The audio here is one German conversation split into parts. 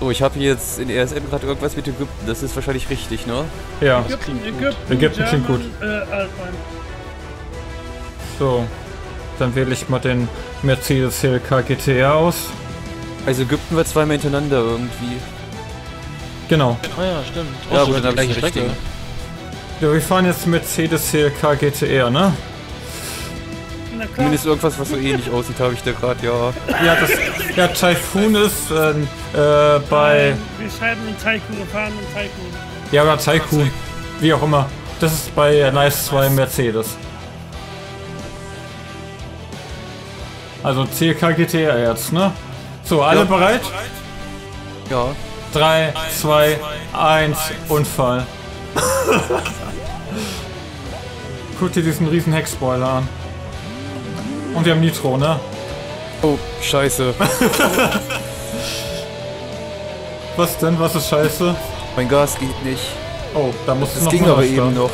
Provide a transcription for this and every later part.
So, ich habe jetzt in ESM gerade irgendwas mit Ägypten. Das ist wahrscheinlich richtig, ne? Ja. Ägypten klingt gut. So. Dann wähle ich mal den Mercedes-CLK-GTR aus. Also Ägypten war zweimal hintereinander irgendwie. Genau. Ah ja, stimmt. Ja, gut, dann habe ich die Strecke. Ja, wir fahren jetzt Mercedes-CLK-GTR, ne? Zumindest irgendwas, was so ähnlich aussieht, habe ich da gerade, ja. Ja, das, ja, Taifun ist bei... Wir schreiben einen Taikun, wir fahren einen Taikun. Ja, oder Taikun, wie auch immer. Das ist bei N.I.C.E. 2 Mercedes. Also CLK GTR jetzt, ne? So, alle bereit? Ja. 3, 2, 1, Unfall. Guck dir diesen riesen Heckspoiler an. Und wir haben Nitro, ne? Oh, scheiße. Was denn? Was ist scheiße? Mein Gas geht nicht. Oh, da muss es noch ging aber eben noch.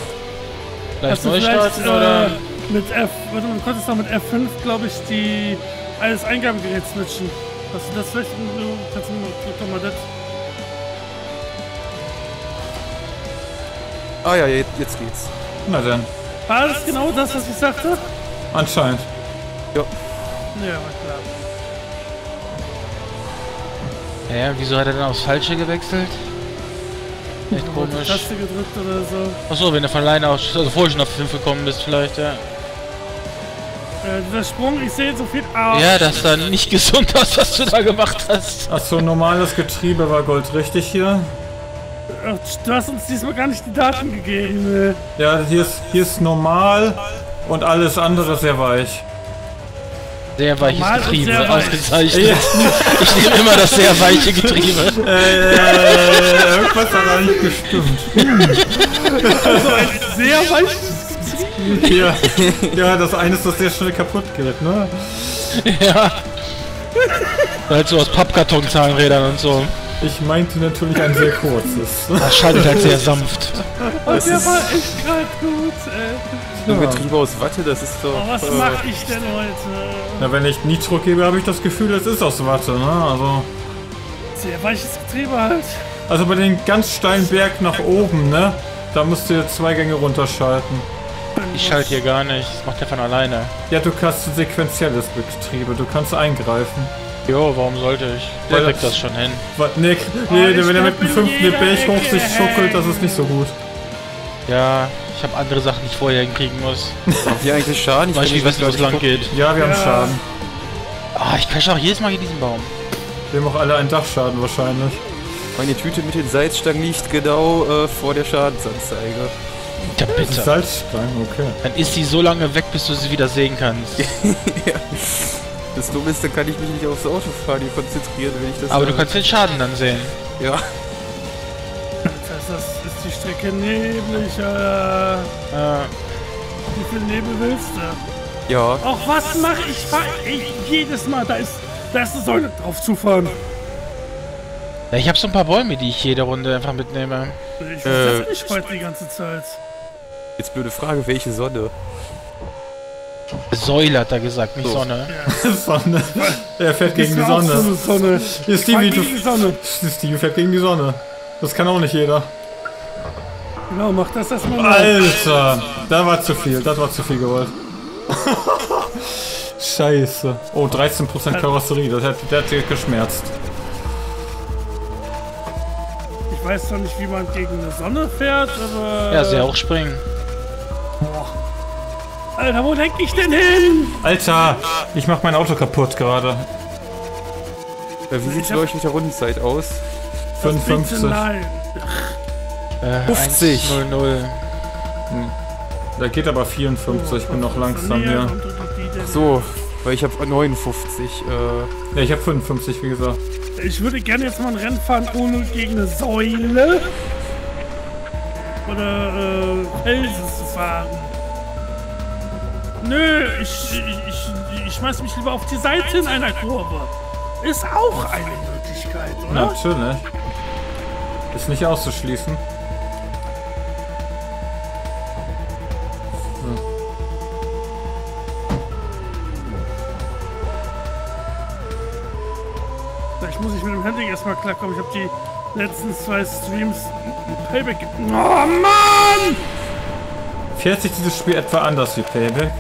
Vielleicht neu starten, oder? Mit F, warte mal, du konntest noch mit F5, glaube ich, die alles Eingabengerät switchen. Hast du das vielleicht? Kannst du drück mal das. Ah ja, jetzt geht's. Na dann. War das genau das, was ich sagte? Anscheinend. Ja. Ja, klar. Ja, wieso hat er denn aufs Falsche gewechselt? Echt komisch. Auf die Taste gedrückt oder so. Achso, wenn er von alleine aus, also vorher schon auf 5 gekommen bist vielleicht, ja. Dieser Sprung, ich sehe so viel aus. Ja, das sah nicht gesund aus, was du da gemacht hast. Achso, normales Getriebe war goldrichtig hier. Ach, du hast uns diesmal gar nicht die Daten gegeben. Ja, hier ist normal und alles andere sehr weich. Sehr weiches normal Getriebe, sehr weich. Ausgezeichnet. Ja. Ich nehme immer das sehr weiche Getriebe. Irgendwas hat da nicht gestimmt. Also ein sehr weiches Getriebe? Ja. Ja, das eine ist, das sehr schnell kaputt geht, ne? Ja. Halt so aus Pappkarton-Zahnrädern und so. Ich meinte natürlich ein sehr kurzes. Das schaltet halt sehr sanft. Das der war echt gerade gut, ey. Nur Getriebe aus Watte, das ist doch... Oh, was mach ich denn heute? Na, wenn ich Nitro gebe, habe ich das Gefühl, das ist aus Watte, ne? Also... Sehr weiches Getriebe halt. Also bei den ganz steilen Berg nach oben, ne? Da musst du jetzt 2 Gänge runterschalten. Ich schalte hier gar nicht, das macht der von alleine. Ja, du kannst ein sequenzielles Getriebe, du kannst eingreifen. Jo, warum sollte ich? Der kriegt das schon hin. Nee, wenn er mit dem 5. Berg hoch sich schuckelt, das ist nicht so gut. Ja, ich habe andere Sachen, die ich vorher hinkriegen muss. Haben wir eigentlich Schaden? Ich weiß nicht, was das lang geht. Ja, wir haben Schaden. Ah, ich crashe auch jedes Mal gegen diesen Baum. Wir haben auch alle einen Dachschaden wahrscheinlich. Meine Tüte mit den Salzstangen liegt genau vor der Schadensanzeige. Ja, bitte. Salzstangen, okay. Dann ist die so lange weg, bis du sie wieder sehen kannst. Ja. Das Dumme ist, dann kann ich mich nicht aufs Autofahren konzentrieren, wenn ich das... Aber du kannst den Schaden dann sehen. Ja. Das ist die Strecke neblig, Alter. Wie viel Nebel willst du? Ja. Auch was mache ich? Jedes Mal, da ist eine Säule drauf zu fahren. Ja, ich habe so ein paar Bäume, die ich jede Runde einfach mitnehme. Ich weiß das nicht heute die ganze Zeit. Jetzt blöde Frage, welche Sonne? Säule hat er gesagt, nicht so. Sonne. Ja. Sonne. Er fährt gegen die Sonne. So Sonne. Stevie fährt gegen die Sonne. Das kann auch nicht jeder. Genau, mach das erstmal mal. Alter, da war zu viel, das war zu viel gewollt. Scheiße. Oh, 13% Karosserie, der hat sich geschmerzt. Ich weiß zwar nicht, wie man gegen eine Sonne fährt, aber... Ja, sehr hoch springen. Boah. Alter, wo lenk ich denn hin? Alter, ich mach mein Auto kaputt gerade. Wie sieht bei euch mit der Rundenzeit aus? 55. 50. 00. Da geht aber 54, ich bin noch langsam hier. Ach so, weil ich habe 59. Ja, ich habe 55, wie gesagt. Ich würde gerne jetzt mal ein Rennen fahren ohne gegen eine Säule. Oder Felsen zu fahren. Nö, ich schmeiß mich lieber auf die Seite in einer Kurve. Ist auch eine Möglichkeit, oder? Natürlich. Ist nicht auszuschließen. Hm. Vielleicht muss ich mit dem Handling erstmal klarkommen. Ich habe die letzten zwei Streams Payback. Oh Mann! Fährt sich dieses Spiel etwa anders wie Payback?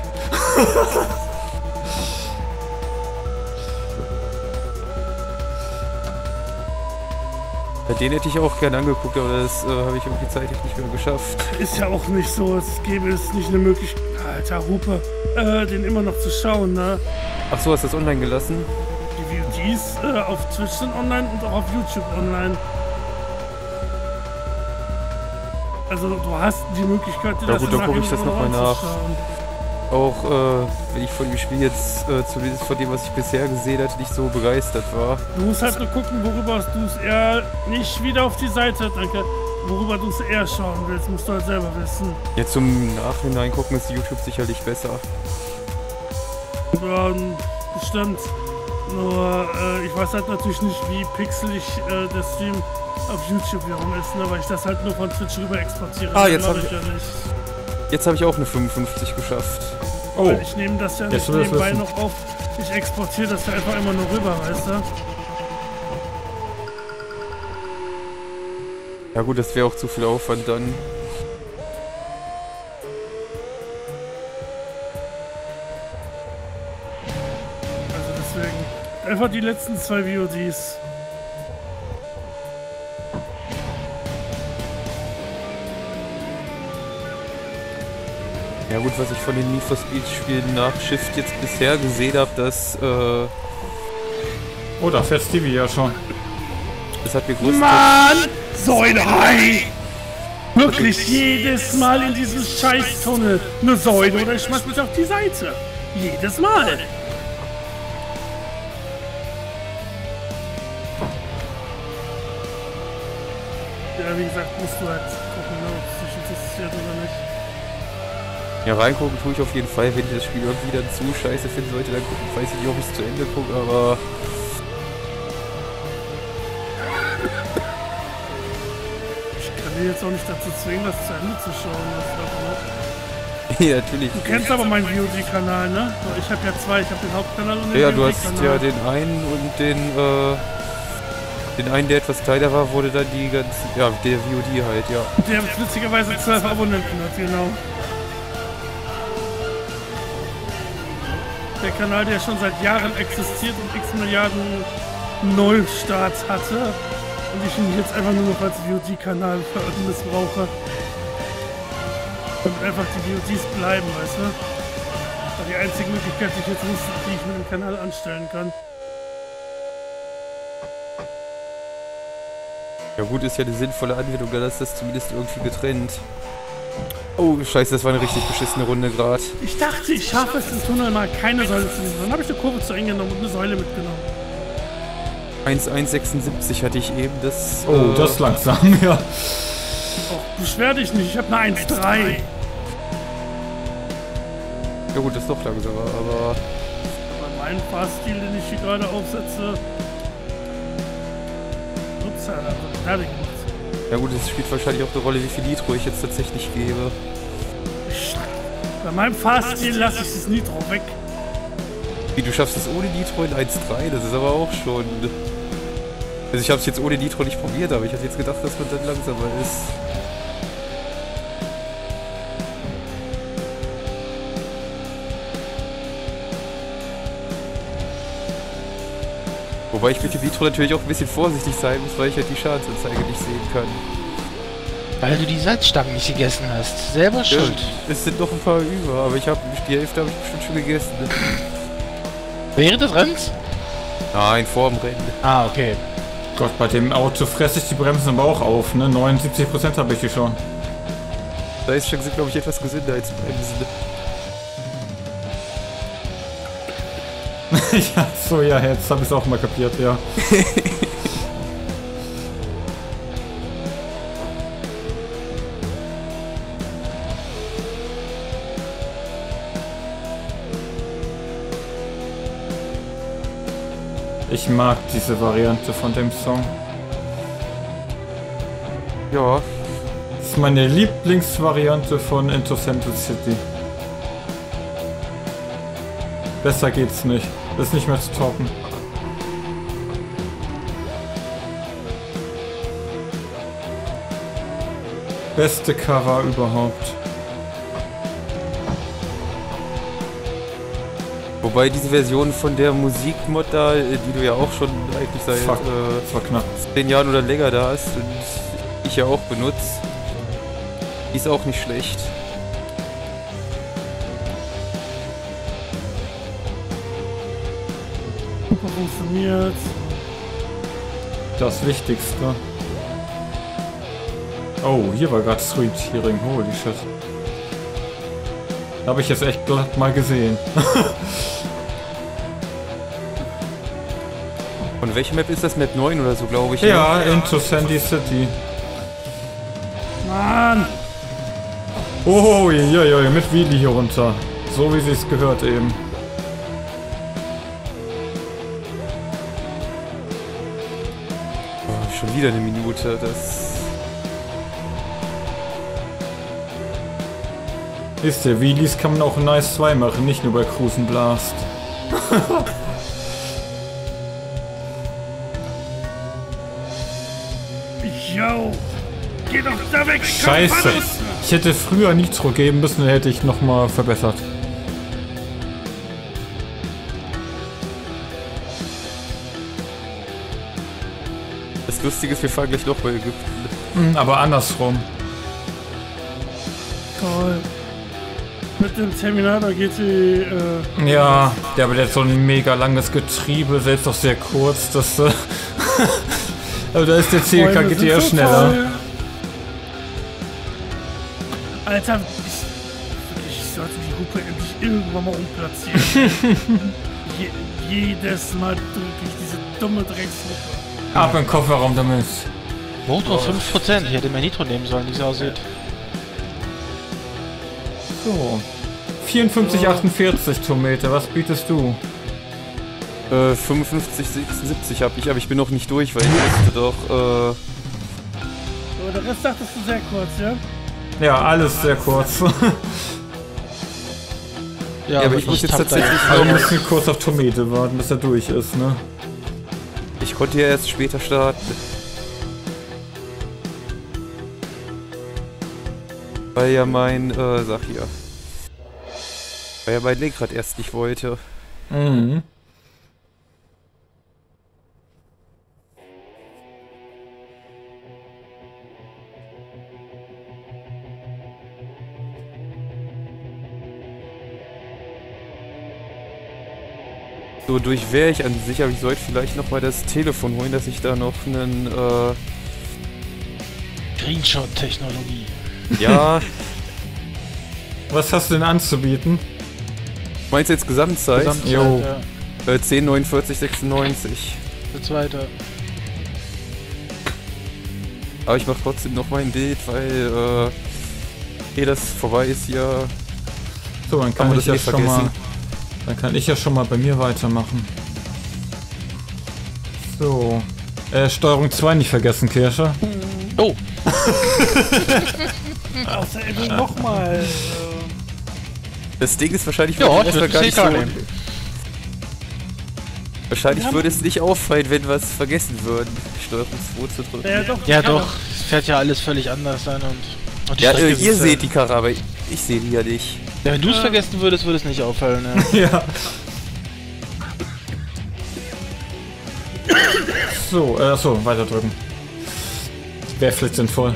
Den hätte ich auch gerne angeguckt, aber das habe ich irgendwie zeitlich nicht mehr geschafft. Ist ja auch nicht so, es gäbe es nicht eine Möglichkeit, alter Hupe, den immer noch zu schauen, ne? Ach so, hast du das online gelassen? Die VODs auf Twitch sind online und auch auf YouTube online. Also du hast die Möglichkeit, dir das zu schauen. Ja gut, dann gucke ich das nochmal nach. Auch wenn ich von dem Spiel jetzt, zumindest von dem, was ich bisher gesehen hatte, nicht so begeistert war. Du musst halt nur gucken, worüber du es eher nicht wieder auf die Seite, danke, worüber du es eher schauen willst, musst du halt selber wissen. Jetzt zum Nachhinein gucken ist YouTube sicherlich besser. Ja, bestimmt. Nur ich weiß halt natürlich nicht, wie pixelig der Stream auf YouTube wiederum ist, ne? Weil ich das halt nur von Twitch rüber exportiere. Ah, jetzt habe ich ja nicht. Jetzt habe ich auch eine 55 geschafft. Oh. Weil ich nehme das ja nicht nebenbei noch auf. Ich exportiere das ja einfach immer nur rüber, weißt du? Ja gut, das wäre auch zu viel Aufwand dann. Also deswegen einfach die letzten zwei VODs. Ja gut, was ich von den Need for Speed Spielen nach Shift jetzt bisher gesehen habe, das oh, da fährt Stevie ja schon. Das hat mir großen... Mann! So ein Hai! Wirklich jedes Mal in diesem Scheiß-Tunnel. Eine Säule oder ich schmeiß mich auf die Seite. Jedes Mal! Ja, wie gesagt, musst du halt gucken, ob es dich interessiert oder nicht. Ja, reingucken tue ich auf jeden Fall, wenn ich das Spiel irgendwie dann zu scheiße finden sollte, dann gucken, weiß ich nicht, ob ich es zu Ende gucke, aber... Ich kann dir jetzt auch nicht dazu zwingen, das zu Ende zu schauen, das ja, natürlich. Du kennst aber meinen VOD-Kanal, ne? Ich habe ja zwei, ich habe den Hauptkanal und den VOD-Kanal. Ja, du hast ja den einen und den einen, der etwas kleiner war, wurde dann die ganze... Ja, der VOD halt, ja. Der hat witzigerweise 12 Abonnenten, genau. Der Kanal, der schon seit Jahren existiert und x Milliarden Neustarts hatte. Und ich ihn jetzt einfach nur noch als VOD-Kanal missbrauche. Und einfach die VODs bleiben, weißt du? Das war die einzige Möglichkeit, die ich jetzt wusste, die ich mit dem Kanal anstellen kann. Ja gut, ist ja eine sinnvolle Anwendung, da ist das zumindest irgendwie getrennt. Oh, scheiße, das war eine richtig beschissene Runde gerade. Ich dachte, ich schaffe es im Tunnel mal keine Säule zu nehmen. Dann habe ich eine Kurve zu eng genommen und eine Säule mitgenommen. 1,176 hatte ich eben das... Oh, das ist langsam, ja. Oh, beschwer dich nicht, ich habe eine 1,3. Ja gut, das ist doch langsamer, aber... Bei meinem Fahrstil, den ich hier gerade aufsetze... Ups, Alter, fertig. Ja gut, es spielt wahrscheinlich auch eine Rolle, wie viel Nitro ich jetzt tatsächlich gebe. Bei meinem Fahrstil lasse ich das Nitro weg. Wie, du schaffst es ohne Nitro in 1,3? Das ist aber auch schon... Also ich habe es jetzt ohne Nitro nicht probiert, aber ich hatte jetzt gedacht, dass man dann langsamer ist. Wobei ich mit dem Nitro natürlich auch ein bisschen vorsichtig sein muss, weil ich halt die Schadensanzeige nicht sehen kann. Weil du die Salzstangen nicht gegessen hast. Selber schuld. Ja, es sind noch ein paar über, aber ich habe die Hälfte habe ich bestimmt schon gegessen. Ne? Während des Rennens? Nein, vor dem Rennen. Ah, okay. Gott, bei dem Auto fresse ich die Bremsen im Bauch auf, ne? 79% habe ich die schon. Salzstangen sind, glaube ich, etwas gesünder als Bremsen. Ja, so, ja, jetzt habe ich es auch mal kapiert, ja. Ich mag diese Variante von dem Song. Ja. Das ist meine Lieblingsvariante von Into Central City. Besser geht's nicht. Das ist nicht mehr zu toppen. beste Cover überhaupt. Wobei diese Version von der Musikmod da, die du ja auch schon eigentlich seit knapp 10 Jahren oder länger da hast und ich ja auch benutze, die ist auch nicht schlecht. Funktioniert. Das Wichtigste. Oh, hier war gerade Sweet Hearing, holy shit. Habe ich jetzt echt glatt mal gesehen. Von welcher Map ist das? Map 9 oder so, glaube ich. Ja, ne? Into Sandy City. Mann! Oh, ja, mit Wheelie hier runter. So wie sie es gehört eben. Oh, schon wieder eine Minute, das... Wisst ihr, Wheelies kann man auch in N.I.C.E. 2 machen, nicht nur bei Cruis'n Blast. Yo, geh doch da weg! Scheiße! Ich hätte früher Nitro geben müssen, dann hätte ich nochmal verbessert. Das Lustige ist, wir fahren gleich noch bei Ägypten. Aber andersrum. Toll. Mit dem Terminator geht die... ja, der hat so ein mega langes Getriebe, selbst auch sehr kurz, das... also da ist der CLK-GTR schneller. Voll. Alter, ich sollte die Hupe endlich irgendwann mal umplatzieren. Jedes Mal drücke ich diese dumme Dreckshupe. Ab in den Kofferraum damit. Motor 5%, ich hätte mehr Nitro nehmen sollen, wie es aussieht. So, 54,48 Tomate, was bietest du? 55,76 habe ich, aber ich bin noch nicht durch, weil ich wusste doch, So, der Rest dachtest du sehr kurz, ja? Ja, alles sehr kurz. Ja, aber ich muss jetzt tatsächlich... Also ein bisschen kurz auf Tomate warten, bis er durch ist, ne? Ich konnte ja erst später starten. Weil ja mein, weil ja mein Lenkrad erst nicht wollte. Mhm. So durch wäre ich an sich, aber ich sollte vielleicht noch mal das Telefon holen, dass ich da noch einen, Screenshot-Technologie. Ja. Was hast du denn anzubieten? Meinst du jetzt Gesamtzeit? Gesamtzeit, jo. Ja. 10,49,96. Der zweite. Aber ich mach trotzdem noch mein Bild, weil, eh das vorbei ist hier. So, dann kann ich das ja schon mal... Dann kann ich ja schon mal bei mir weitermachen. So. Steuerung 2 nicht vergessen, Kirscher. Oh! Außer nochmal. Das Ding ist wahrscheinlich... Ja, das wird gar nicht so. Wahrscheinlich würde es nicht auffallen, wenn wir es vergessen würden, Steuerung 2 zu drücken. Ja doch, es fährt ja alles völlig anders sein und ja, ihr seht die Karre, aber ich sehe die ja nicht. Ja, wenn du es vergessen würdest, würde es nicht auffallen, ja. Ja. So, achso, weiter drücken. Wäre vielleicht sinnvoll.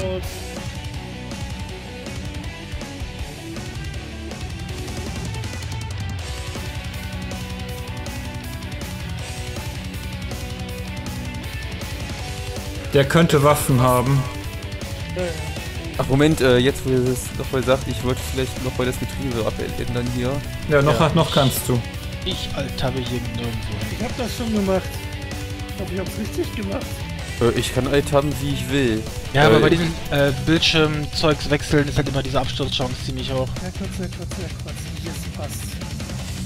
Der könnte Waffen haben. Ach Moment, jetzt wo ihr das nochmal sagt, ich wollte vielleicht nochmal das Getriebe abändern hier. Ja, noch kannst du. Ich altabbe hier nirgendwo. Ich hab das schon gemacht. Ich glaube, ich hab's richtig gemacht. Ich kann altabben, wie ich will. Ja, aber bei diesem Bildschirmzeugs wechseln ist halt immer diese Absturzchance ziemlich hoch. Ja, kurz. Jetzt passt.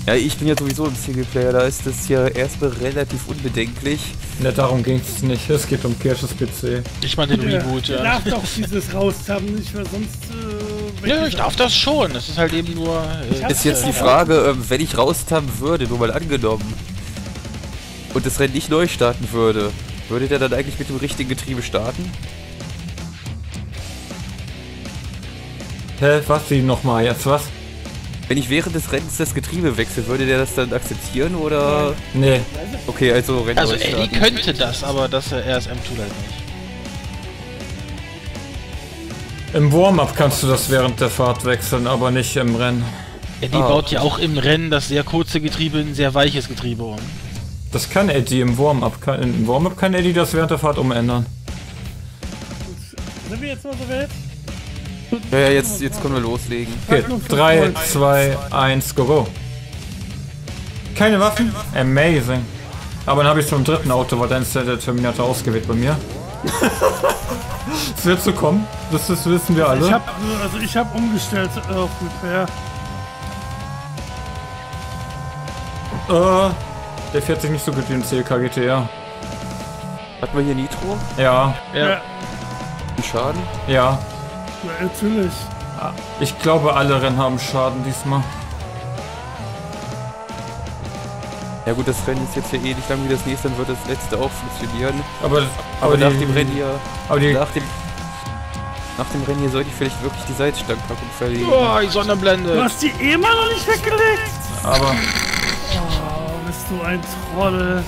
Ja, ich bin ja sowieso im Singleplayer, da ist das ja erstmal relativ unbedenklich. Na, darum ging's nicht, es geht um Kirsches PC. Ich meine den Reboot, ja. Ich darf doch dieses raushaben, nicht weil sonst... ja, ich darf das schon, das ist halt eben nur... ist jetzt die Frage, wenn ich raushaben würde, nur mal angenommen, und das Rennen nicht neu starten würde, würde der dann eigentlich mit dem richtigen Getriebe starten? Hä, was die nochmal? Jetzt was? Wenn ich während des Rennens das Getriebe wechsle, würde der das dann akzeptieren oder? Nee. Okay, also Rennen. Also Eddie könnte das, aber das RSM tut halt nicht. Im Warm-up kannst du das während der Fahrt wechseln, aber nicht im Rennen. Eddie baut ja auch im Rennen das sehr kurze Getriebe in ein sehr weiches Getriebe um. Das kann Eddie im Warm-up. Im Warm-up kann Eddie das während der Fahrt umändern. Sind wir jetzt mal so weit? Ja, jetzt können wir loslegen. Okay, 3, 2, 1, go, go. Keine Waffen? Amazing. Aber dann habe ich schon im dritten Auto, weil dann ist der Terminator ausgewählt bei mir. Es wird so kommen, das wissen wir alle. Ich habe umgestellt auf Repair. Der fährt sich nicht so gut wie ein CLK-GTR. Hat man hier Nitro? Ja. Schaden? Ja. Ja, natürlich. Ich glaube, alle Rennen haben Schaden diesmal. Ja gut, das Rennen ist jetzt ja eh nicht lang wie das nächste, dann wird das letzte auch funktionieren. Aber nach dem Rennen hier... Nach dem Rennen hier sollte ich vielleicht wirklich die Seitenstandpackung verlegen. Boah, die Sonnenblende! Du hast die immer noch nicht weggelegt! Aber... Oh, bist du ein Troll.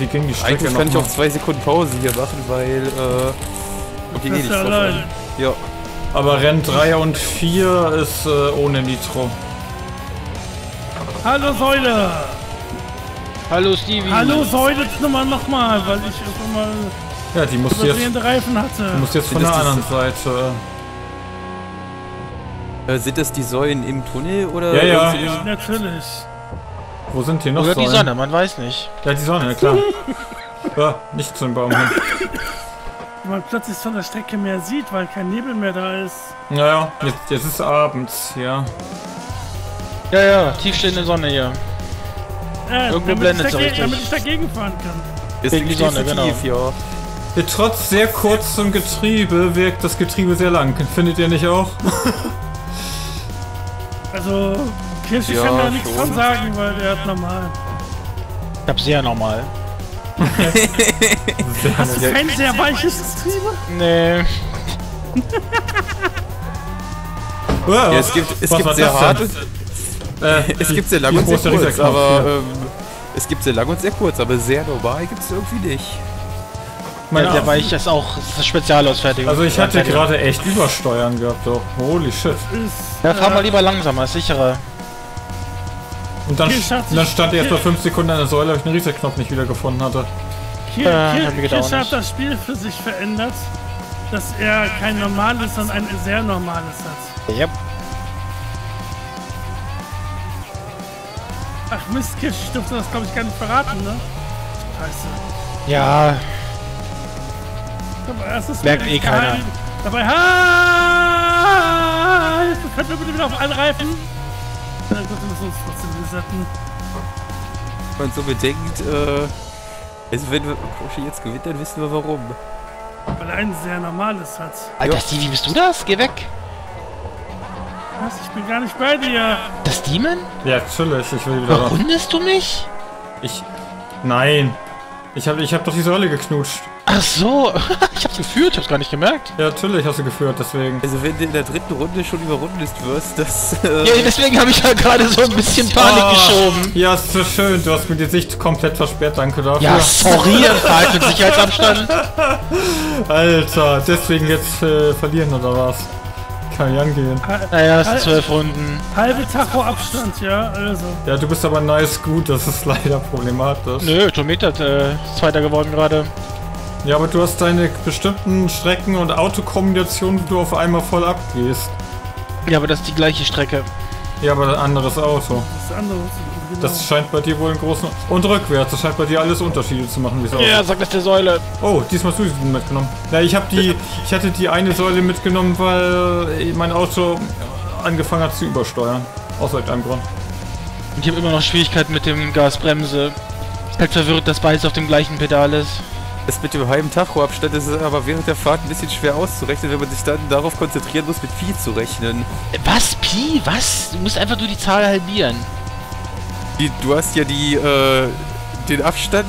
Wie ging die Strecke? Eigentlich kann ich auch 2 Sekunden Pause hier machen, weil... Okay, das ist ja allein. Ja. Aber Rennen 3 und 4 ist ohne Nitro. Hallo Säule! Hallo Stevie! Hallo Säule, nochmal, weil ich schon mal... Ja, die muss jetzt... Reifen hatte. Die muss jetzt von der anderen Seite... sind das die Säulen im Tunnel oder... Ja, natürlich. Wo sind hier noch Säulen? Oder die Sonne, man weiß nicht. Ja, die Sonne, ja, klar. Ja, nicht zum Baum hin. Wenn man plötzlich von der Strecke mehr sieht, weil kein Nebel mehr da ist. Naja, jetzt ist abends, ja. Ja, tiefstehende Sonne hier. Ja, irgendwo blendet es richtig. Damit ich dagegen fahren kann. Ist die Sonne, genau. Tief, ja. Trotz sehr kurzem Getriebe wirkt das Getriebe sehr lang. Findet ihr nicht auch? Also, Kirschi kann da nichts von sagen, weil der hat normal. Ich hab sehr normal. Hast du kein sehr weiches Getriebe? Nee. Wow. Ja, es gibt sehr hart und, es gibt sehr lang und sehr kurz, aber es gibt sehr lang und sehr kurz, aber sehr normal gibt es irgendwie nicht. Ja, weil ich das auch Spezialausfertigung. Also ich hatte gerade echt Übersteuern gehabt, doch. Holy shit. Ja, fahr mal lieber langsamer, sicherer. Und dann stand er erst nach 5 Sekunden an der Säule, weil ich den Reset-Knopf nicht wieder gefunden hatte. Kirsch hat das Spiel für sich verändert, dass er kein normales, sondern ein sehr normales hat. Yep. Ach Mist, Kirsch, ich durfte das glaube ich gar nicht verraten, ne? Scheiße. Ja. Merkt eh keiner. Dabei, könnt ihr bitte wieder auf allen Reifen? Wenn man so bedenkt, also wenn Porsche jetzt gewinnt, dann wissen wir warum. Weil er ein sehr normales hat. Alter, Stevie, bist du das? Geh weg! Was? Ich bin gar nicht bei dir! Das Demon? Ja, natürlich, ich will wieder raus. Verwundest du mich? Nein! Ich hab doch die Säule geknutscht. Ach so, ich hab's geführt, ich hab's gar nicht gemerkt. Ja, natürlich hast du geführt, deswegen. Also wenn du in der dritten Runde schon überrundet wirst, das... Ja, deswegen habe ich ja gerade so ein bisschen Panik geschoben. Ja, ist so schön, du hast mir die Sicht komplett versperrt, danke dafür. Ja, sorry, Verhalten und Sicherheitsabstand. Alter, deswegen jetzt verlieren oder was? Kann ich angehen. Naja, es sind 12 Runden. Halbe Tacho Abstand, ja, also. Ja, du bist aber nice gut, das ist leider problematisch. Nö, Tommy hat Zweiter geworden gerade. Ja, aber du hast deine bestimmten Strecken und Autokombinationen, wo du auf einmal voll abgehst. Ja, aber das ist die gleiche Strecke. Ja, aber ein anderes Auto. Das andere, genau. Das scheint bei dir wohl einen großen... Und rückwärts, das scheint bei dir alles Unterschiede zu machen, wie es aussieht. Ja, sag das der Säule. Oh, diesmal hast du die mitgenommen. Ja, ich hatte die eine Säule mitgenommen, weil mein Auto angefangen hat zu übersteuern. Aus irgendeinem Grund. Und ich habe immer noch Schwierigkeiten mit dem Gasbremse. Halt verwirrt, dass beides auf dem gleichen Pedal ist. Das mit dem halben Tachoabstand ist aber während der Fahrt ein bisschen schwer auszurechnen, wenn man sich dann darauf konzentrieren muss, mit Pi zu rechnen. Was? Pi? Was? Du musst einfach nur die Zahl halbieren. Du hast ja den Abstand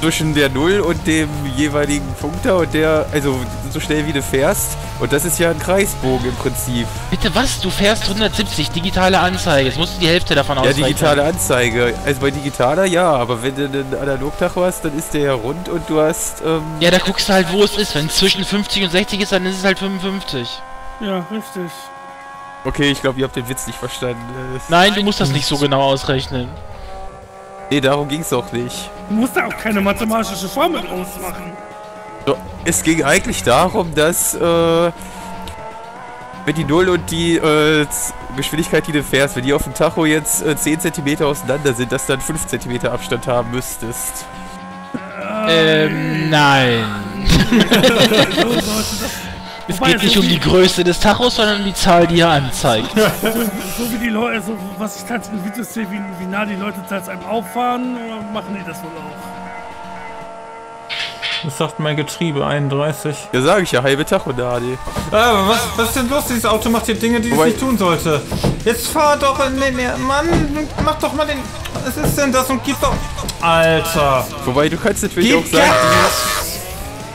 zwischen der Null und dem jeweiligen Punkter und der, also so schnell wie du fährst. Und das ist ja ein Kreisbogen im Prinzip. Bitte was? Du fährst 170, digitale Anzeige. Jetzt musst du die Hälfte davon ausrechnen. Ja, digitale Anzeige. Also bei digitaler ja, aber wenn du einen Analogtacho hast, dann ist der ja rund und du hast, ja, da guckst du halt, wo es ist. Wenn es zwischen 50 und 60 ist, dann ist es halt 55. Ja, richtig. Okay, ich glaube, ihr habt den Witz nicht verstanden. Nein, du musst das nicht so genau ausrechnen. Nee, darum ging's auch nicht. Du musst da auch keine mathematische Formel ausmachen. So, es ging eigentlich darum, dass, wenn die Null und die, Geschwindigkeit, die du fährst, wenn die auf dem Tacho jetzt 10 cm auseinander sind, dass du dann 5 cm Abstand haben müsstest. Nein. Es geht nicht um die Größe des Tachos, sondern um die Zahl, die er anzeigt. So wie die Leute, also was ich teils in Videos sehe, wie nah die Leute teils einem auffahren, machen die das wohl auch. Das sagt mein Getriebe, 31. Ja, sage ich ja, halbe Tacho da, die. Aber was ist denn los? Dieses Auto macht hier Dinge, die es nicht tun sollte. Jetzt fahr doch in den... Mann, mach doch mal den... Was ist denn das und gib doch... Alter! Wobei, du kannst natürlich auch sagen...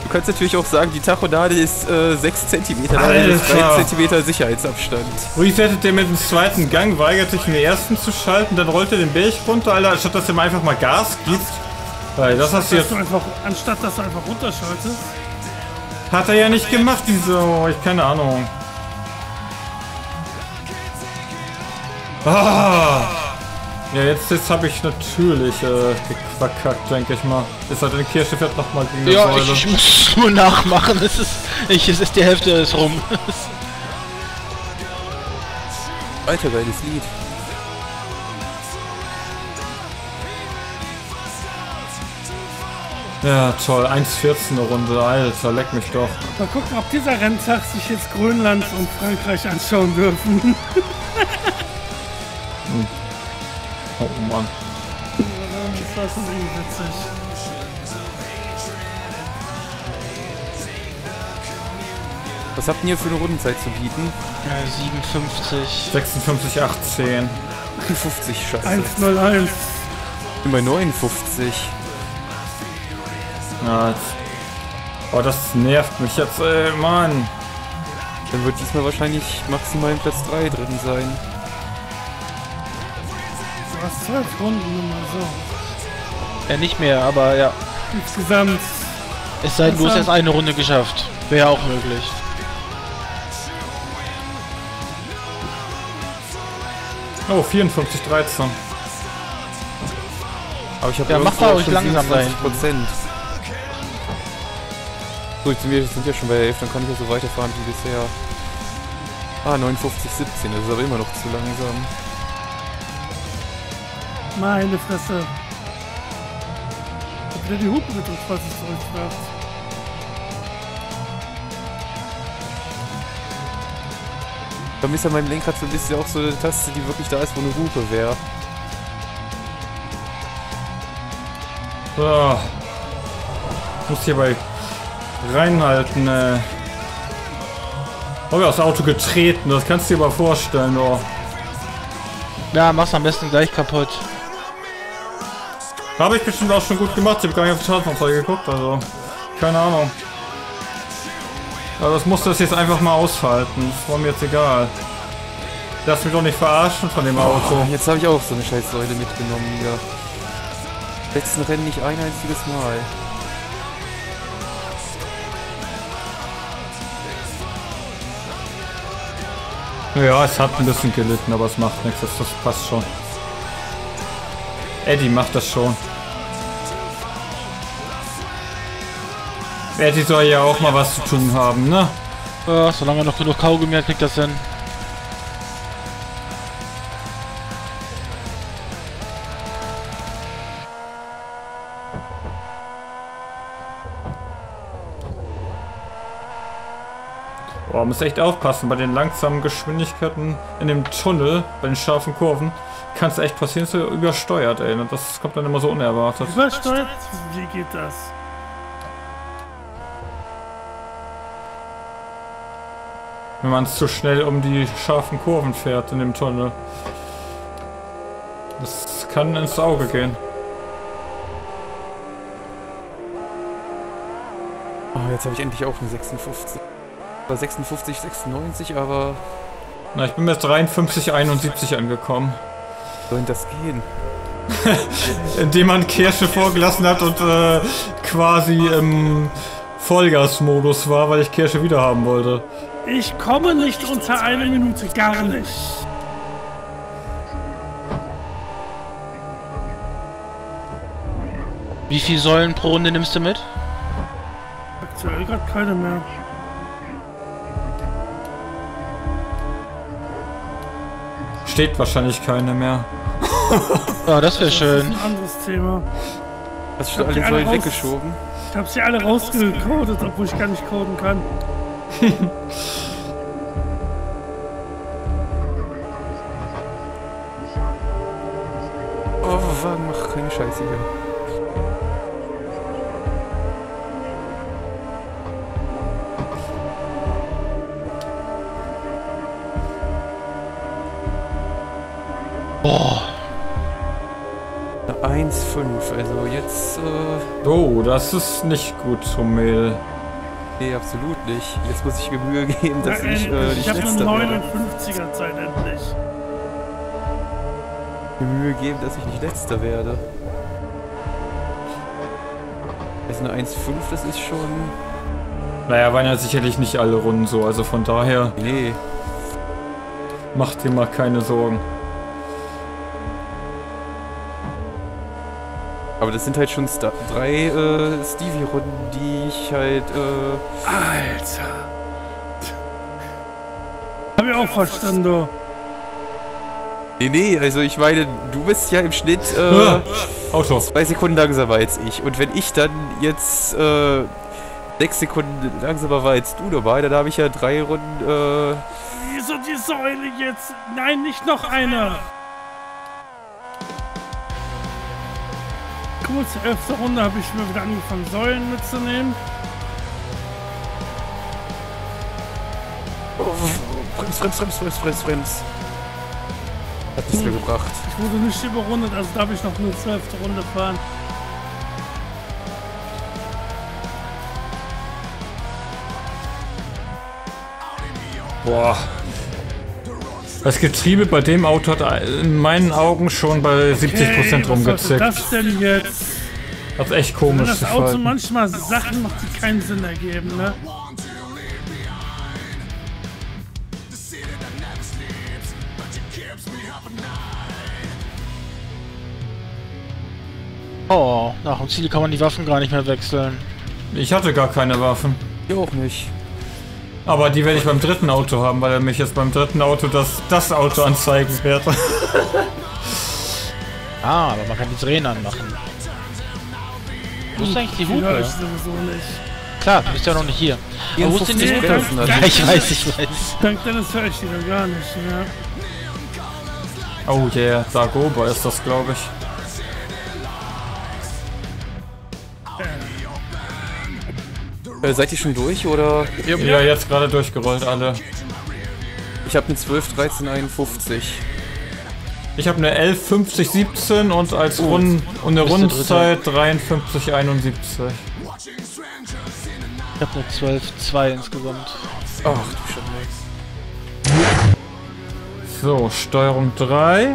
Du kannst natürlich auch sagen, die Tachodade ist 6 cm, dann ist 3 cm Sicherheitsabstand. Resettet der mit dem zweiten Gang, weigert sich in den ersten zu schalten, dann rollt er den Berg runter, Alter, statt dass er einfach mal Gas gibt. Weil das hast du jetzt... Anstatt dass du einfach runterschaltest. Hat er ja nicht gemacht, diese... Oh, ich keine Ahnung. Ah! Ja, jetzt habe ich natürlich gekackt, denke ich mal. Ist halt eine Kirsche, fährt nochmal gegen die Säule. Ja, ich muss nur nachmachen, es ist die Hälfte ist rum. Alter, geiles Lied. Ja, toll, 1,14 eine Runde, Alter, leck mich doch. Mal gucken, ob dieser Renntag sich jetzt Grönland und Frankreich anschauen dürfen. Hm. Oh Mann. Das war schon irgendwie witzig. Was habt ihr für eine Rundenzeit zu bieten? 57. 56, 18. 50, scheiße. 101. Ich bin bei 59. Ja, oh, das nervt mich jetzt, ey, Mann. Dann wird diesmal wahrscheinlich maximal im Platz 3 drin sein. 12 Runden oder so. Ja, nicht mehr, aber ja. Insgesamt. Es sei denn, du hast erst eine Runde geschafft. Wäre auch möglich. Oh, 54, 13. Aber ich habe ja machbar euch langsam sein. Gut, wir sind ja schon bei 11, dann kann ich ja so weiterfahren wie bisher. Ah, 59, 17, das ist aber immer noch zu langsam. Meine Fresse. Ich hab wieder die Hupe gedrückt, falls es zurückwerft. Ich vermisse an meinem Lenkrad so ein bisschen auch so eine Taste, die wirklich da ist, wo eine Hupe wäre. So. Ich muss hierbei reinhalten, ey. Hab ich aufs Auto getreten, das kannst du dir mal vorstellen, oh. Ja, mach's am besten gleich kaputt. Habe ich bestimmt auch schon gut gemacht. Ich habe gar nicht auf die Schadensanzeige geguckt, also keine Ahnung. Aber das muss das jetzt einfach mal aushalten. Das war mir jetzt egal. Lass mich doch nicht verarschen von dem Auto. Jetzt habe ich auch so eine scheiß Säule mitgenommen hier. Letzten Rennen nicht ein einziges Mal. Ja, es hat ein bisschen gelitten, aber es macht nichts, das passt schon. Eddie macht das schon. Eddie soll ja auch mal was zu tun haben, ne? Ja, solange er noch genug Kaugummi hat, kriegt das hin. Man muss echt aufpassen, bei den langsamen Geschwindigkeiten in dem Tunnel, bei den scharfen Kurven, kann es echt passieren, dass er übersteuert, ey. Und das kommt dann immer so unerwartet. Übersteuert? Wie geht das? Wenn man es zu schnell um die scharfen Kurven fährt in dem Tunnel. Das kann ins Auge gehen. Oh, jetzt habe ich endlich auch eine 56. Oder 56, 96, aber... Na, ich bin mit 53, 71 angekommen. Soll denn das gehen? Indem man Kirsche vorgelassen hat und quasi im Vollgasmodus war, weil ich Kirsche wieder haben wollte. Ich komme nicht unter eine Minute, gar nicht. Wie viele Säulen pro Runde nimmst du mit? Aktuell gerade keine mehr. Steht wahrscheinlich keine mehr. Ja, das wäre schön. Das ist ein anderes Thema. Hast du alle Säulen weggeschoben? Ich hab sie alle rausgecodet, obwohl ich gar nicht coden kann. Oh, Wagen macht keine Scheiße hier. Boah. 1,5, also jetzt... Oh, das ist nicht gut, Hummel. Nee, absolut nicht. Jetzt muss ich mir Mühe geben, dass ja, ich habe eine 59er Zeit endlich. Mir Mühe geben, dass ich nicht letzter werde. Also eine 1,5, das ist schon... Naja, waren ja sicherlich nicht alle Runden so, also von daher... Nee. Mach dir mal keine Sorgen. Aber das sind halt schon drei Stevie-Runden, die ich halt... Alter! Hab ich auch verstanden. Nee, nee, also ich meine, du bist ja im Schnitt 2 Sekunden langsamer als ich. Und wenn ich dann jetzt 6 Sekunden langsamer war als du dabei, dann habe ich ja 3 Runden... Wieso die Säule jetzt? Nein, nicht noch eine! Gut, 11. Runde habe ich mir wieder angefangen, Säulen mitzunehmen. Oh, Brems. Hat nichts mehr gebracht. Ich wurde nicht überrundet, also darf ich noch eine 12. Runde fahren. Boah. Das Getriebe bei dem Auto hat in meinen Augen schon bei 70% rumgezickt. Was ist das denn jetzt? Das ist echt komisch. Wenn das Auto manchmal Sachen macht, die keinen Sinn ergeben, ne? Oh, nach dem Ziel kann man die Waffen gar nicht mehr wechseln. Ich hatte gar keine Waffen. Ich auch nicht. Aber die werde ich beim dritten Auto haben, weil er mich jetzt beim dritten Auto das Auto anzeigen wird. Ah, aber man kann die Tränen anmachen. Wo ist eigentlich die Hupe? Ja, klar, du bist ja noch nicht hier. Aber wo ist denn die Hupe? Ich weiß. Dank deines höre ich die doch gar nicht, ne? Oh yeah, Dagoba ist das, glaube ich. Seid ihr schon durch, oder? Ja, jetzt gerade durchgerollt, alle. Ich habe eine 12, 13, 51. Ich habe eine 11, 50, 17 und als eine Rundenzeit 53, 71. Ich habe eine 12, 2 insgesamt. Ach, du Scheiße. So, Steuerung 3.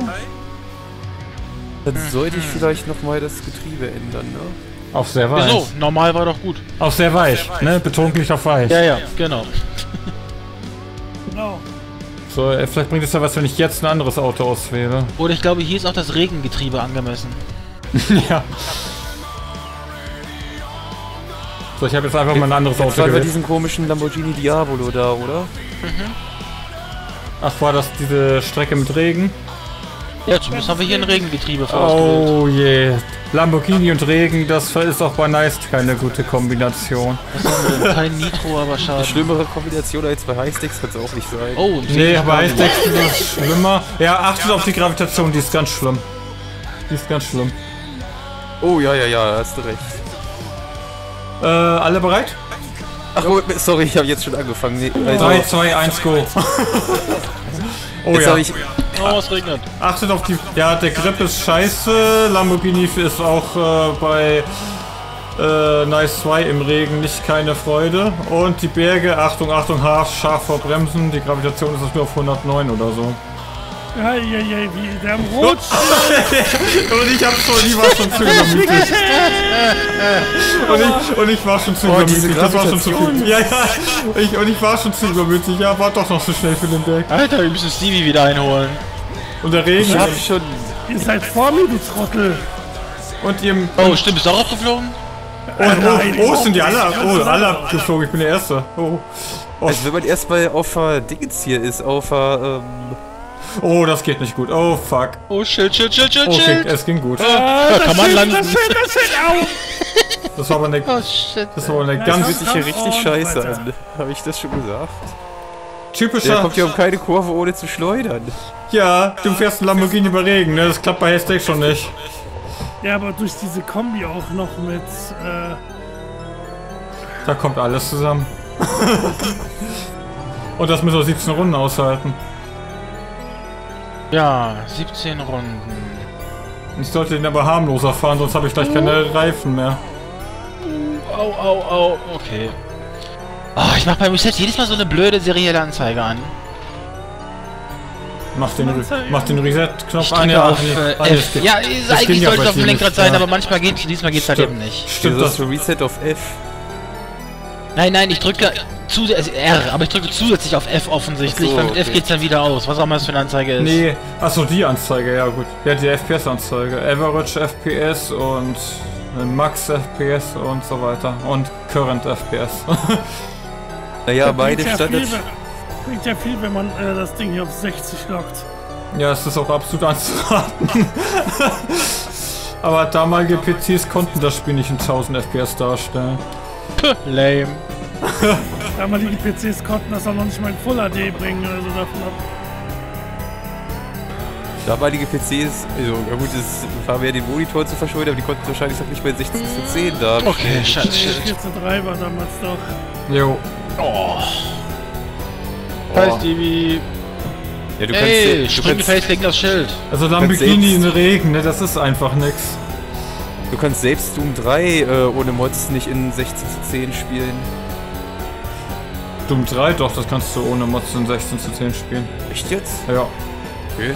Dann sollte ich vielleicht nochmal das Getriebe ändern, ne? Auf sehr weich. Wieso? Normal war doch gut. Auf sehr weich, ne? Betonlich auf weich. Ja, genau. Genau. So, vielleicht bringt es ja was, wenn ich jetzt ein anderes Auto auswähle. Oder ich glaube, hier ist auch das Regengetriebe angemessen. Ja. So, ich habe jetzt einfach mal ein anderes Auto gewählt. Bei diesen komischen Lamborghini Diablo da, oder? Mhm. Ach, war das diese Strecke mit Regen? Ja, zumindest haben wir hier ein Regengetriebe vorausgewählt. Oh je. Lamborghini und Regen, das ist auch bei N.I.C.E. keine gute Kombination. Also, kein Nitro, aber schade. Eine schlimmere Kombination als bei High Stakes kann es auch nicht sein. Oh, nee, bei High Stakes ist das schlimmer. Ja, achtet auf die Gravitation, die ist ganz schlimm. Oh, ja, hast du recht. Alle bereit? Ach, sorry, ich habe jetzt schon angefangen. Nee, also 3, 2, 1, go. Oh jetzt ja. Oh, es regnet. Achtet auf die... Ja, der Grip ist scheiße. Lamborghini ist auch bei N.I.C.E. 2 im Regen nicht keine Freude. Und die Berge, Achtung, Achtung, scharf verbremsen. Die Gravitation ist nur auf 109 oder so. Eieiei, wie der am Rutsch! Und ich hab's schon, die war schon zu gemütlich. Und ich war schon zu gemütlich. Das war schon zu viel. Ja. Und ich war schon zu gemütlich. Ja, war doch noch so schnell für den Berg. Alter, wir müssen Stevie wieder einholen. Und der Regen. Ihr seid vor mir, du Trottel. Und ihr. Oh, stimmt, ist auch abgeflogen? Oh, sind die alle abgeflogen? Ich bin der Erste. Oh. Also, wenn man erstmal auf Dingens hier ist, auf oh, das geht nicht gut. Oh, fuck. Oh, shit. Es ging gut. Da kann man landen. Das war aber eine ganz sicher richtig scheiße an. Habe ich das schon gesagt? Typischer. Der kommt ja um keine Kurve ohne zu schleudern. Ja, du fährst einen Lamborghini bei Regen, ne? Das klappt bei High Stakes schon nicht. Ja, aber durch diese Kombi auch noch mit, da kommt alles zusammen. Und das müssen wir 17 Runden aushalten. Ja, 17 Runden. Ich sollte den aber harmloser fahren, sonst habe ich gleich keine Reifen mehr. Au. Okay. Oh, ich mache bei Reset jedes Mal so eine blöde serielle Anzeige an. Mach den Reset-Knopf an. Ja, eigentlich sollte es auf dem Lenkrad sein, aber manchmal geht's, diesmal geht's halt eben nicht. Stimmt das für Reset auf F? Nein, ich drücke R, aber ich drücke zusätzlich auf F offensichtlich, weil mit F geht's dann wieder aus, was auch immer das für eine Anzeige ist. Nee, achso, die Anzeige, ja gut. Ja, die FPS-Anzeige. Average FPS und Max FPS und so weiter. Und Current FPS. Naja, beide Standards. Bringt ja viel, wenn man das Ding hier auf 60 lockt. Ja, es ist auch absolut anzuraten. Aber damalige PCs konnten das Spiel nicht in 1000 FPS darstellen. Lame. Damalige PCs konnten das auch noch nicht mal in Full HD bringen oder so davon ab. Damalige PCs, also ja gut, es war mehr den Monitor zu verschulden, aber die konnten wahrscheinlich noch nicht mal 16 zu 10 da. Okay, scheiße. 4 zu 3 war damals doch. Jo. Oh. Hi Stevie. Ja, du kannst Springface gegen das Schild. Also Lamborghini in den Regen, ne, das ist einfach nix. Du kannst selbst Doom 3 ohne Mods nicht in 16 zu 10 spielen. Doom 3? Doch, das kannst du ohne Mods in 16 zu 10 spielen. Echt jetzt? Ja. Okay.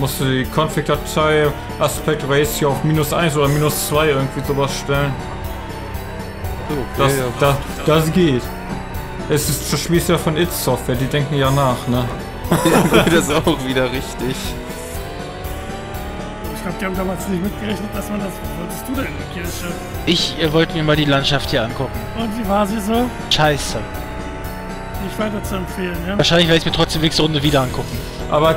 Musst du die Config-Datei Aspect Ratio auf -1 oder -2 irgendwie sowas stellen. Okay, das geht. Es ist das Spiel ja von id Software, die denken ja nach, ne? Das ist auch wieder richtig. Ich glaube, die haben damals nicht mitgerechnet, dass man das... Wolltest du denn in der Kirche? Ich wollte mir mal die Landschaft hier angucken. Und wie war sie so? Scheiße. Nicht weiter zu empfehlen, ja? Wahrscheinlich werde ich mir trotzdem nächste Runde wieder angucken. Aber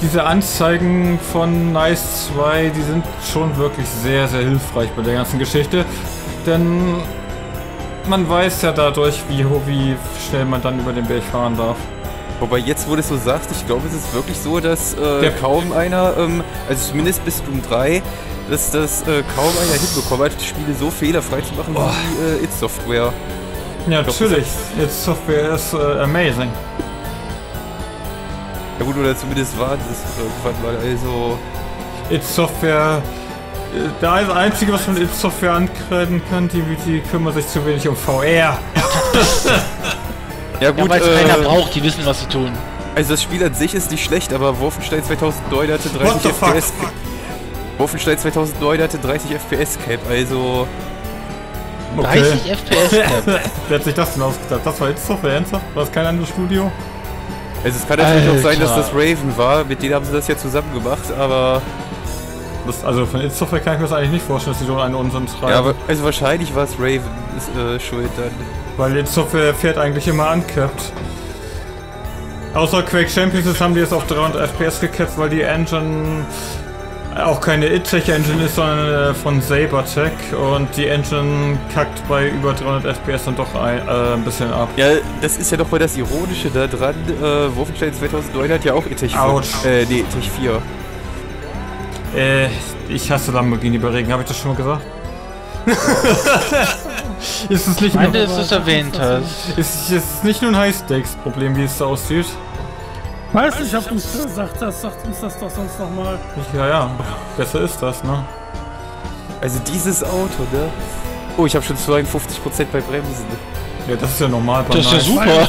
diese Anzeigen von N.I.C.E. 2, die sind schon wirklich sehr, sehr hilfreich bei der ganzen Geschichte. Denn man weiß ja dadurch, wie schnell man dann über den Berg fahren darf. Wobei jetzt, wo du es so sagst, ich glaube, es ist wirklich so, dass kaum einer, also zumindest bis Doom 3, dass das kaum einer hinbekommen hat, die Spiele so fehlerfrei zu machen wie id Software. Ja, glaub, natürlich. id Software ist amazing. Ja gut, oder zumindest war das irgendwann mal, also... id Software... Da ist das Einzige, was man id Software ankreiden kann, die kümmern sich zu wenig um VR. Ja gut, ja, weil es keiner braucht, die wissen, was sie tun. Also das Spiel an sich ist nicht schlecht, aber Wolfenstein 2009 hatte 30 FPS. Wolfenstein 2009 hatte 30 FPS Cap, also... Okay. 30 FPS Cap? Wer hat sich das denn ausgedacht? Das war jetzt Software, ernsthaft? War das kein anderes Studio? Also es kann natürlich auch sein, dass das Raven war, mit denen haben sie das ja zusammen gemacht, aber... Also von id Software kann ich mir das eigentlich nicht vorstellen, dass die so einen Unsinn treiben. Ja, aber also wahrscheinlich war es Raven ist schuld dann. Weil id Software fährt eigentlich immer uncapped. Außer Quake Champions, das haben die jetzt auf 300 FPS gecapped, weil die Engine auch keine id Tech Engine ist, sondern von Saber Tech. Und die Engine kackt bei über 300 FPS dann doch ein bisschen ab. Ja, das ist ja doch mal das Ironische da dran. Wolfenstein 2009 hat ja auch id Tech 4. Nee, Tech 4. Ich hasse Lamborghini bei Regen, habe ich das schon mal gesagt? Ist es nicht nur... Meinte, dass du es erwähnt hast. Ist es nicht nur ein High-Stakes-Problem, wie es da aussieht? Weiß nicht, ob du es gesagt hast, sagt uns das doch sonst nochmal. Ja, besser ist das, ne? Also dieses Auto, ne? Oh, ich habe schon 52% bei Bremsen. Ja, das ist ja normal. Das ist ja super.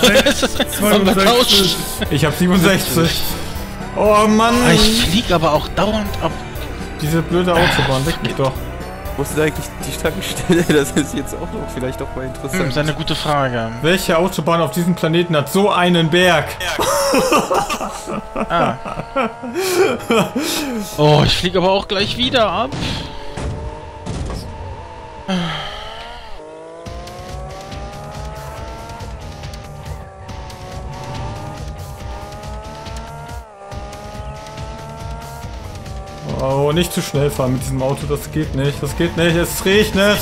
62. Ich habe 67. Oh Mann. Ich flieg aber auch dauernd ab. Diese blöde Autobahn, weg mich doch. Wo ist denn eigentlich die Tankstelle? Das ist jetzt auch noch vielleicht doch mal interessant. Das ist eine gute Frage. Welche Autobahn auf diesem Planeten hat so einen Berg? Ah. Oh, ich flieg aber auch gleich wieder ab. Oh, nicht zu schnell fahren mit diesem Auto, das geht nicht, es regnet!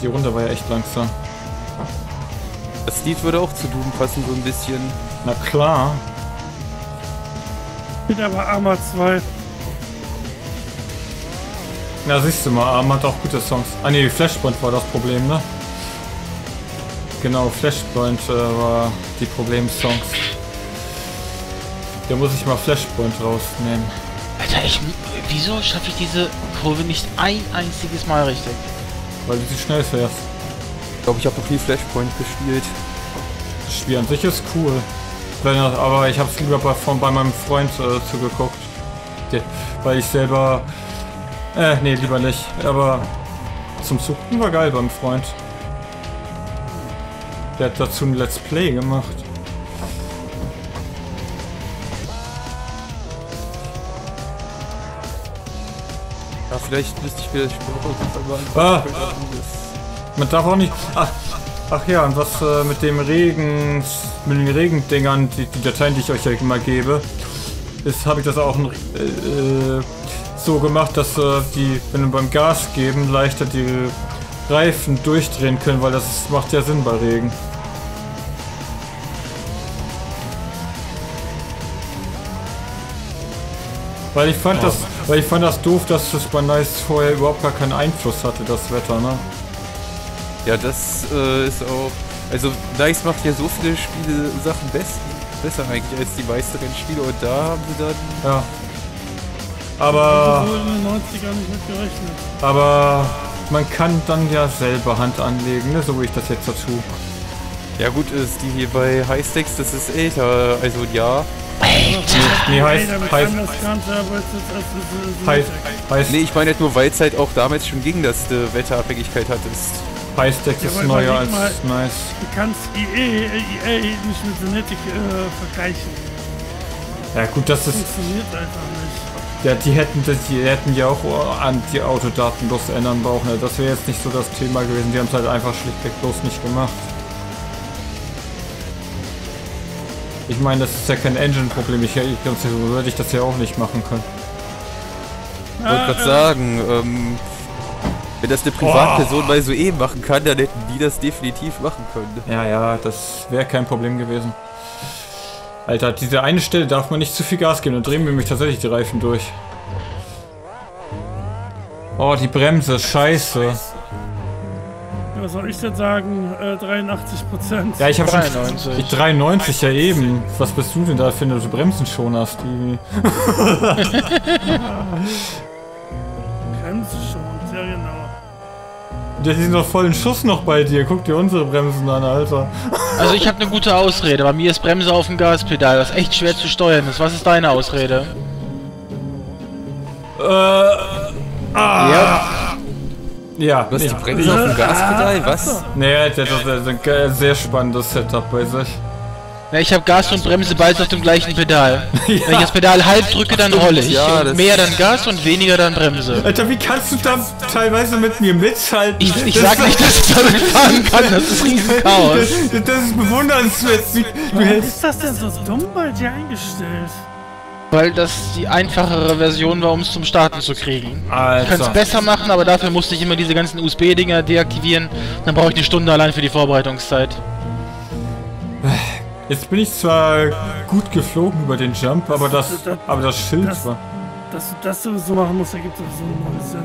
Die Runde war ja echt langsam. Das Lied würde auch zu Doom passen, so ein bisschen. Na klar. Ich bin aber Arma 2. Na, siehst du mal, Arma hat auch gute Songs. Ah ne, Flashpoint war das Problem, ne? Genau, Flashpoint war die Problem-Songs. Da muss ich mal Flashpoint rausnehmen. Alter, wieso schaffe ich diese Kurve nicht ein einziges Mal richtig? Weil du zu schnell fährst. Ich glaube, ich habe noch nie Flashpoint gespielt. Das Spiel an sich ist cool. Aber ich habe es lieber bei meinem Freund zugeguckt. Weil ich selber... nee, lieber nicht. Aber zum Suchen war geil beim Freund. Der hat dazu ein Let's Play gemacht. Ja, vielleicht müsste ich wieder... Man darf auch nicht... Ach ja, und was mit den Regendingern, die Dateien, die ich euch ja immer gebe, ist, habe ich das auch so gemacht, dass wenn wir beim Gas geben, leichter die Reifen durchdrehen können, weil das macht ja Sinn bei Regen. Weil ich fand das doof, dass das bei N.I.C.E. vorher überhaupt gar keinen Einfluss hatte, das Wetter, ne? Ja, das ist auch... Also, N.I.C.E. macht ja so viele Spiele-Sachen besser eigentlich als die meisten Rennspiele und da haben sie dann... Ja. Aber... Aber man kann dann ja selber Hand anlegen, ne? So wie ich das jetzt dazu. Ja gut, ist die hier bei High Stakes, das ist älter, also ja. Nee, ich meine halt nur, weil es halt auch damals schon ging, dass du Wetterabhängigkeit hattest. High Stakes ist neuer als N.I.C.E. Du kannst EA nicht mit Nitic vergleichen. Ja gut, das ist... Funktioniert einfach nicht. Ja, die hätten ja auch an die Autodaten bloß ändern brauchen. Das wäre jetzt nicht so das Thema gewesen. Die haben es halt einfach schlichtweg bloß nicht gemacht. Ich meine, das ist ja kein Engine-Problem. So würde ich das ja auch nicht machen können. Ich wollte gerade sagen, wenn das eine Privatperson bei so machen kann, dann hätten die das definitiv machen können. Ja, ja, das wäre kein Problem gewesen. Alter, diese eine Stelle darf man nicht zu viel Gas geben, dann drehen wir mich tatsächlich die Reifen durch. Oh, die Bremse, scheiße. Ja, was soll ich denn sagen? 83%. Ja, ich habe schon 93, ja eben. Was bist du denn da, wenn du so Bremsen schon hast, die... Bremsen schon, ja genau. Die sind doch voll in Schuss noch bei dir. Guck dir unsere Bremsen an, Alter. Also ich habe eine gute Ausrede. Bei mir ist Bremse auf dem Gaspedal, was echt schwer zu steuern ist. Was ist deine Ausrede? Ja. Du hast die Bremse auf dem Gaspedal? Was? Naja, das ist ein sehr spannendes Setup bei sich. Na, ich habe Gas und Bremse beides auf dem gleichen Pedal. Ja. Wenn ich das Pedal halb drücke, dann rolle ich. Ja, mehr dann Gas und weniger dann Bremse. Alter, wie kannst du da teilweise mit mir mithalten? Ich sag nicht, dass ich damit fahren kann, das ist riesen Chaos. Das ist bewundernswert. Warum ist das denn so dumm bei dir eingestellt? Weil das die einfachere Version war, um es zum Starten zu kriegen. Alter. Ich kann es besser machen, aber dafür musste ich immer diese ganzen USB-Dinger deaktivieren. Dann brauche ich eine Stunde allein für die Vorbereitungszeit. Jetzt bin ich zwar gut geflogen über den Jump, aber das Schild war... Dass du das sowieso machen musst, ergibt sowieso einen Sinn.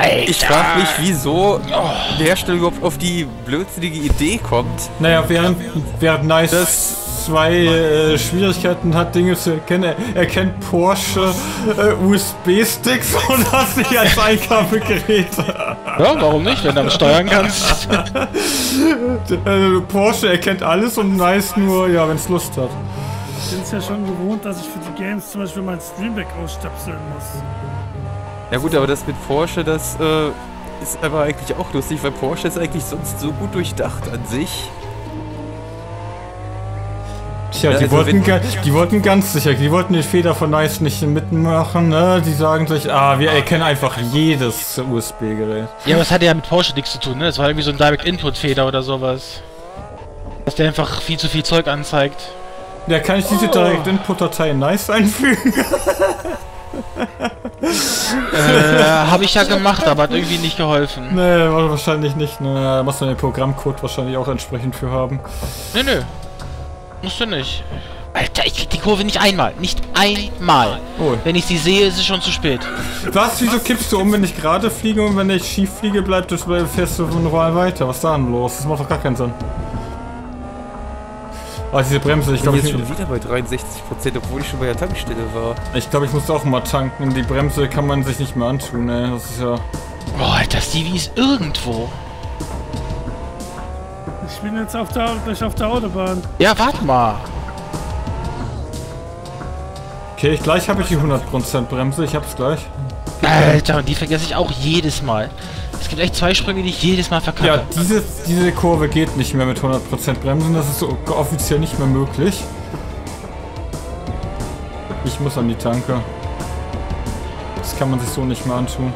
Alter. Ich frage mich, wieso der Hersteller überhaupt auf die blödsinnige Idee kommt. Naja, während N.I.C.E. 2 Schwierigkeiten hat, Dinge zu erkennen. Er kennt Porsche, USB-Sticks und hat sich als Eingabegerät. Ja, warum nicht, wenn du am Steuern kannst? Porsche erkennt alles und N.I.C.E. nur, ja, wenn es Lust hat. Ich bin es ja schon gewohnt, dass ich für die Games zum Beispiel mein Streamback ausstöpseln muss. Ja gut, aber das mit Porsche, das ist aber eigentlich auch lustig, weil Porsche ist eigentlich sonst so gut durchdacht an sich. Tja, ja, die wollten den Fehler von N.I.C.E. nicht mitmachen, ne? Die sagen sich, wir erkennen einfach jedes USB-Gerät. Ja, aber das hatte ja mit Porsche nichts zu tun, ne? Das war irgendwie so ein Direct-Input-Fehler oder sowas. Dass der einfach viel zu viel Zeug anzeigt. Ja, kann ich diese Direct-Input-Datei N.I.C.E. einfügen? Habe ich ja gemacht, aber hat irgendwie nicht geholfen. Nee, wahrscheinlich nicht. Da musst du den Programmcode wahrscheinlich auch entsprechend für haben. Nö, nö. Musst du nicht. Alter, ich krieg die Kurve nicht einmal. Nicht einmal. Oh. Wenn ich sie sehe, ist es schon zu spät. Was? Wieso kippst du um, wenn ich gerade fliege und wenn ich schief fliege, bleibt das fährst du von Roll weiter? Was ist da denn los? Das macht doch gar keinen Sinn. Ah, diese Bremse, ich glaube, ich bin schon wieder bei 63%, obwohl ich schon bei der Tankstelle war. Ich glaube, ich musste auch mal tanken. Die Bremse kann man sich nicht mehr antun, ey. Das ist ja... Boah, Alter, Stevie ist irgendwo. Ich bin jetzt gleich auf der Autobahn. Ja, warte mal. Okay, gleich habe ich die 100% Bremse. Ich hab's gleich. Alter, und die vergesse ich auch jedes Mal. Es gibt echt zwei Sprünge, die ich jedes Mal verkacke. Ja, diese Kurve geht nicht mehr mit 100% Bremsen. Das ist so offiziell nicht mehr möglich. Ich muss an die Tanke. Das kann man sich so nicht mehr antun.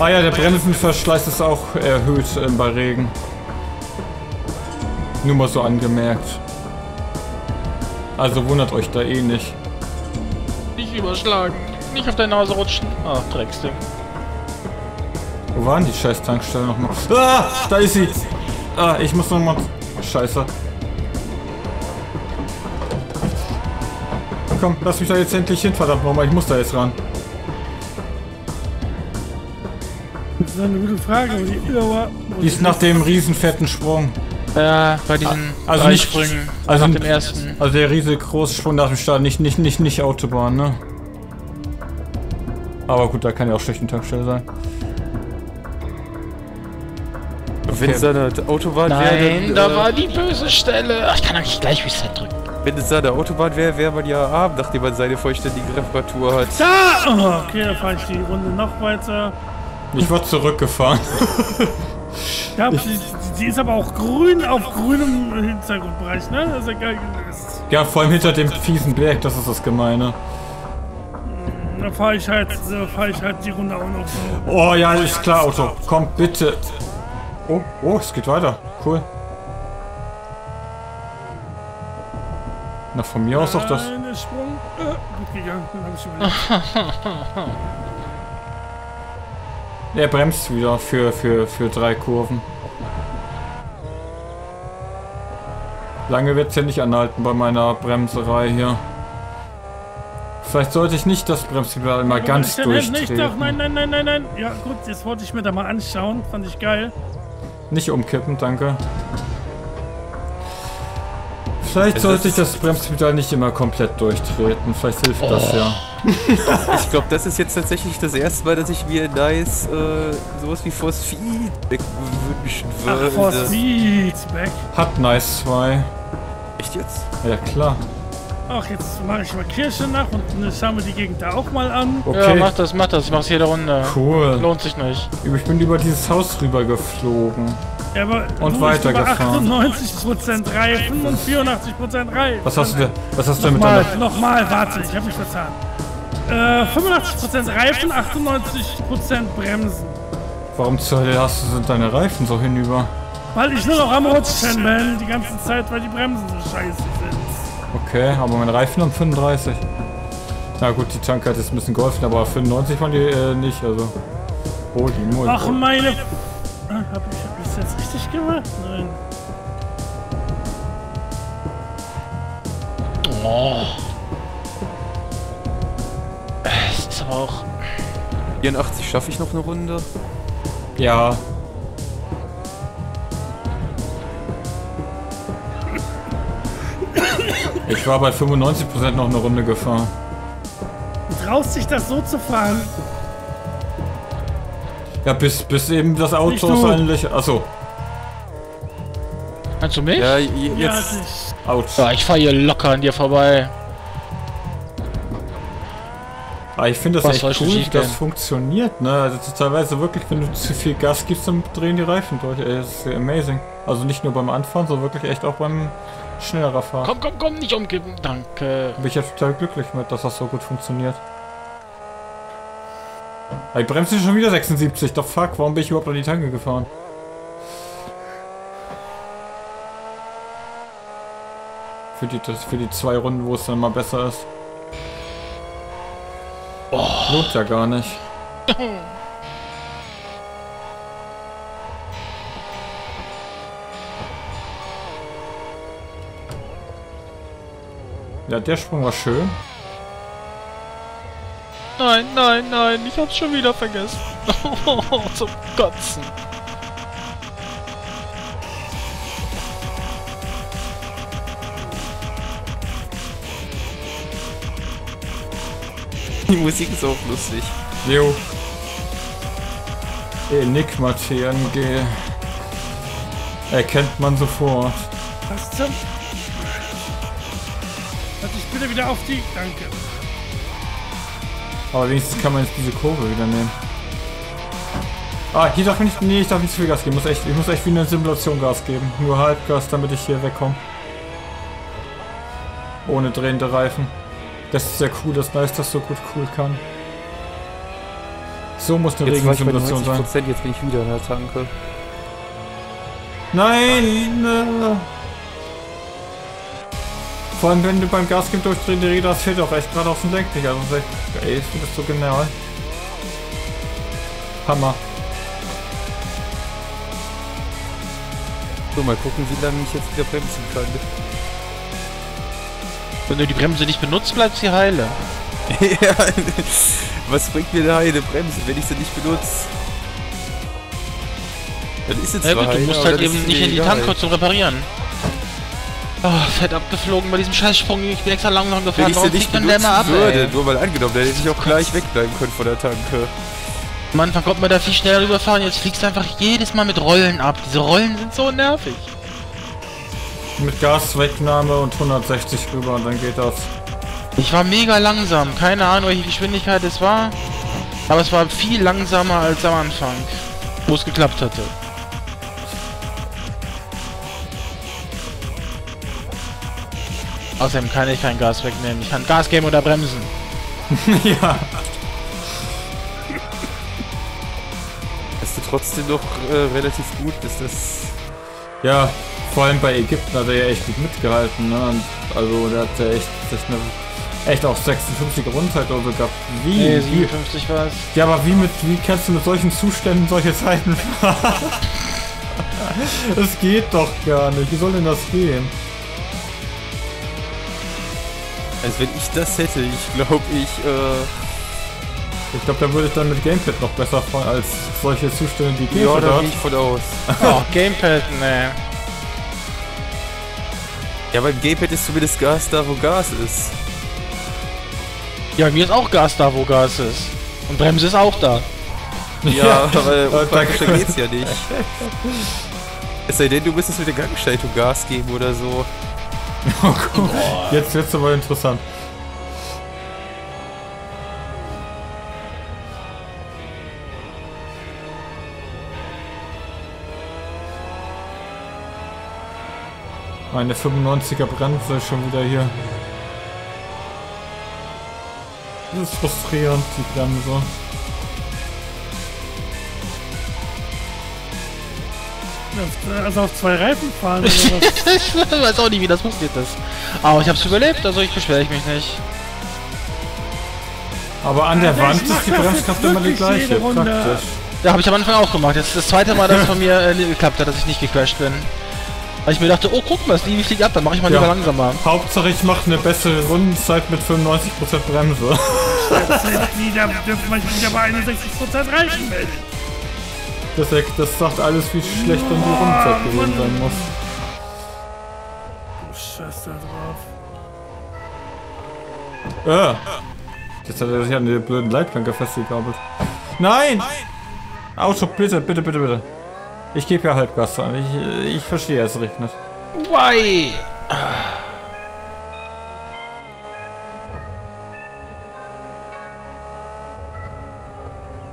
Ah ja, der Bremsenverschleiß ist auch erhöht bei Regen. Nur mal so angemerkt. Also wundert euch da eh nicht. Nicht überschlagen. Nicht auf der Nase rutschen. Ach, Drecksding. Wo waren die scheiß Tankstelle nochmal? Ah, da ist sie. Ah, ich muss nochmal... Scheiße. Komm, lass mich da jetzt endlich hin, verdammt nochmal. Ich muss da jetzt ran. Das ist eine gute Frage. Die ist nach dem riesen fetten Sprung. Ja, bei diesen Sprüngen. Also nach dem ersten. Also der riesige große Sprung nach dem Start. Nicht Autobahn, ne? Aber gut, da kann ja auch schlecht eine Tankstelle sein. Okay. Wenn es eine Autobahn wäre... Nein, da war die böse Stelle. Ach, ich kann eigentlich gleich Reset drücken. Wenn es da eine Autobahn wäre, wäre man ja arm, nachdem man seine vollständige Reparatur hat. Da! Okay, dann fahre ich die Runde noch weiter. Ich wurde zurückgefahren. Ja, die ist aber auch grün auf grünem Hintergrundbereich, ne? Das ist ja geil gelöst. Ja, vor allem hinter dem fiesen Berg, das ist das Gemeine. Da fahr ich halt die Runde auch noch so. Oh ja, ist klar, Auto. Komm, bitte. Oh, es geht weiter. Cool. Na, von mir aus doch das. Sprung. Gut gegangen, dann hab ich überlebt. Er bremst wieder für 3 Kurven. Lange wird es ja nicht anhalten bei meiner Bremserei hier. Vielleicht sollte ich nicht das Bremspedal mal ganz durchtreten. Nein. Ja gut, jetzt wollte ich mir da mal anschauen. Fand ich geil. Nicht umkippen, danke. Vielleicht sollte ich das Bremspedal nicht immer komplett durchtreten. Vielleicht hilft das ja. Ich glaube, das ist jetzt tatsächlich das erste Mal, dass ich mir N.I.C.E. Sowas wie Force Feedback wünschen würde. Ach, Force Feedback. Hat N.I.C.E. 2. Echt jetzt? Ja, klar. Ach, jetzt mache ich mal Kirsche nach und dann schauen wir die Gegend da auch mal an. Okay. Ja, mach das. Ich mach's jede Runde. Cool. Lohnt sich nicht. Ich bin über dieses Haus rüber geflogen. Ja, aber und weitergefahren. 98% Reifen und 84% Reifen. Was hast du denn? Was hast du denn mit? Nochmal, warte, ich hab mich vertan. 85% Reifen, 98% Bremsen. Warum zur Hölle sind deine Reifen so hinüber? Weil ich nur noch am Rutschen bin die ganze Zeit, weil die Bremsen so scheiße sind. Okay, aber meine Reifen haben 35. Na gut, die Tank hat jetzt ein bisschen geholfen, aber 95 waren die nicht, also... Oh, die Mut. Ach meine... Hab ich das jetzt richtig gemacht? Nein. Oh. das auch. 84 schaffe ich noch eine Runde? Ja. Ich war bei 95% noch eine Runde gefahren. Du traust dich das so zu fahren? Ja, bis eben das Auto eigentlich. Achso. Kannst du mich? Ja, jetzt. Ja, ich fahre hier locker an dir vorbei. Aber ich finde das echt cool, wie das funktioniert, ne? Also teilweise wirklich, wenn du zu viel Gas gibst, dann drehen die Reifen durch. Ey, das ist amazing. Also nicht nur beim Anfahren, sondern wirklich echt auch beim schnellerer Fahren. Komm, nicht umkippen. Danke. Bin ich ja total glücklich mit, dass das so gut funktioniert. Ich bremse schon wieder 76. Doch fuck, warum bin ich überhaupt an die Tanke gefahren? Für die 2 Runden, wo es dann mal besser ist. Oh. Lohnt ja gar nicht. Ja, der Sprung war schön. Nein, ich hab's schon wieder vergessen. Zum Kotzen. Die Musik ist auch lustig. Jo. Enigma TNG. Erkennt man sofort. Was zum? Lass dich bitte wieder auf die. Danke. Aber wenigstens kann man jetzt diese Kurve wieder nehmen. Ah, hier darf ich nicht. Nee, ich darf nicht zu viel Gas geben. Ich muss echt wie eine Simulation Gas geben. Nur Halbgas, damit ich hier wegkomme. Ohne drehende Reifen. Das ist sehr cool, das Nice, das so gut cool kann. So muss eine Regensimulation sein. Jetzt bin ich wieder in der Tanke. Nein! Ne. Vor allem, wenn du beim Gas gibst, durchdrehen die Räder, das fehlt auch echt gerade auf dem Lenk nicht. Also, ey, ich finde das so genial. Hammer. So, mal gucken, wie lange ich jetzt wieder bremsen kann. Wenn du die Bremse nicht benutzt, bleibt sie heile. Ja, was bringt mir eine heile Bremse, wenn ich sie nicht benutze? Dann ist jetzt ja, gut, du musst halt eben nicht in die Tanke zum Reparieren. Oh, fett abgeflogen bei diesem Scheißsprung, ich bin extra langsam gefahren. Wenn ich sie nicht benutzen würde, nur mal angenommen, dann hätte ich auch gleich wegbleiben können von der Tanke. Am Anfang konnte man da viel schneller rüberfahren, jetzt fliegst du einfach jedes Mal mit Rollen ab. Diese Rollen sind so nervig. Mit Gaswegnahme und 160 rüber und dann geht das. Ich war mega langsam, keine Ahnung welche Geschwindigkeit es war, aber es war viel langsamer als am Anfang, wo es geklappt hatte. Außerdem kann ich kein Gas wegnehmen, ich kann Gas geben oder bremsen. Ja. Dass du trotzdem noch relativ gut bist, das... Ja. Vor allem bei Ägypten hat er ja echt gut mitgehalten, ne? Und also der hat ja echt auch 56er Rundzeit oder so gehabt. Wie? Nee, 57 war es. Ja, aber wie kannst du mit solchen Zuständen solche Zeiten fahren? Das geht doch gar nicht. Wie soll denn das gehen? Also wenn ich das hätte, Ich glaube, da würde ich dann mit Gamepad noch besser fahren als solche Zustände, die gehen. Ja, da gehe ich von aus. Oh, Gamepad, ne. Ja, beim Gamepad ist zumindest Gas da, wo Gas ist. Ja, mir ist auch Gas da, wo Gas ist. Und Bremse ist auch da. Ja, aber da geht's ja nicht. Es sei denn, du müsstest mit der Gangschaltung Gas geben oder so. Oh Gott, jetzt wird's aber interessant. Meine 95er Bremse schon wieder hier. Das ist frustrierend, die Bremse. Also auf 2 Reifen fahren oder was? Ich weiß auch nicht, wie das passiert ist. Aber ich hab's überlebt, also ich beschwere mich nicht. Aber an der Wand ist die Bremskraft immer die gleiche, praktisch. Ja, habe ich am Anfang auch gemacht. Das ist das zweite Mal, dass es von mir geklappt hat, dass ich nicht gecrashed bin. Weil ich mir dachte, oh guck mal, das Ding fliegt ab, dann mache ich mal lieber langsamer. Hauptsache ich mache eine bessere Rundenzeit mit 95% Bremse. Da dürfen manche wieder bei 61% reichen. Perfekt, das sagt alles, wie schlecht dann die Rundfahrt gewesen sein muss. Du scheiß da drauf. Jetzt hat er sich an den blöden Leitplanke festgekabelt. Nein! Auto, bitte, bitte, bitte, bitte. Ich gebe ja Halbgas an. Ich verstehe, es regnet. Why?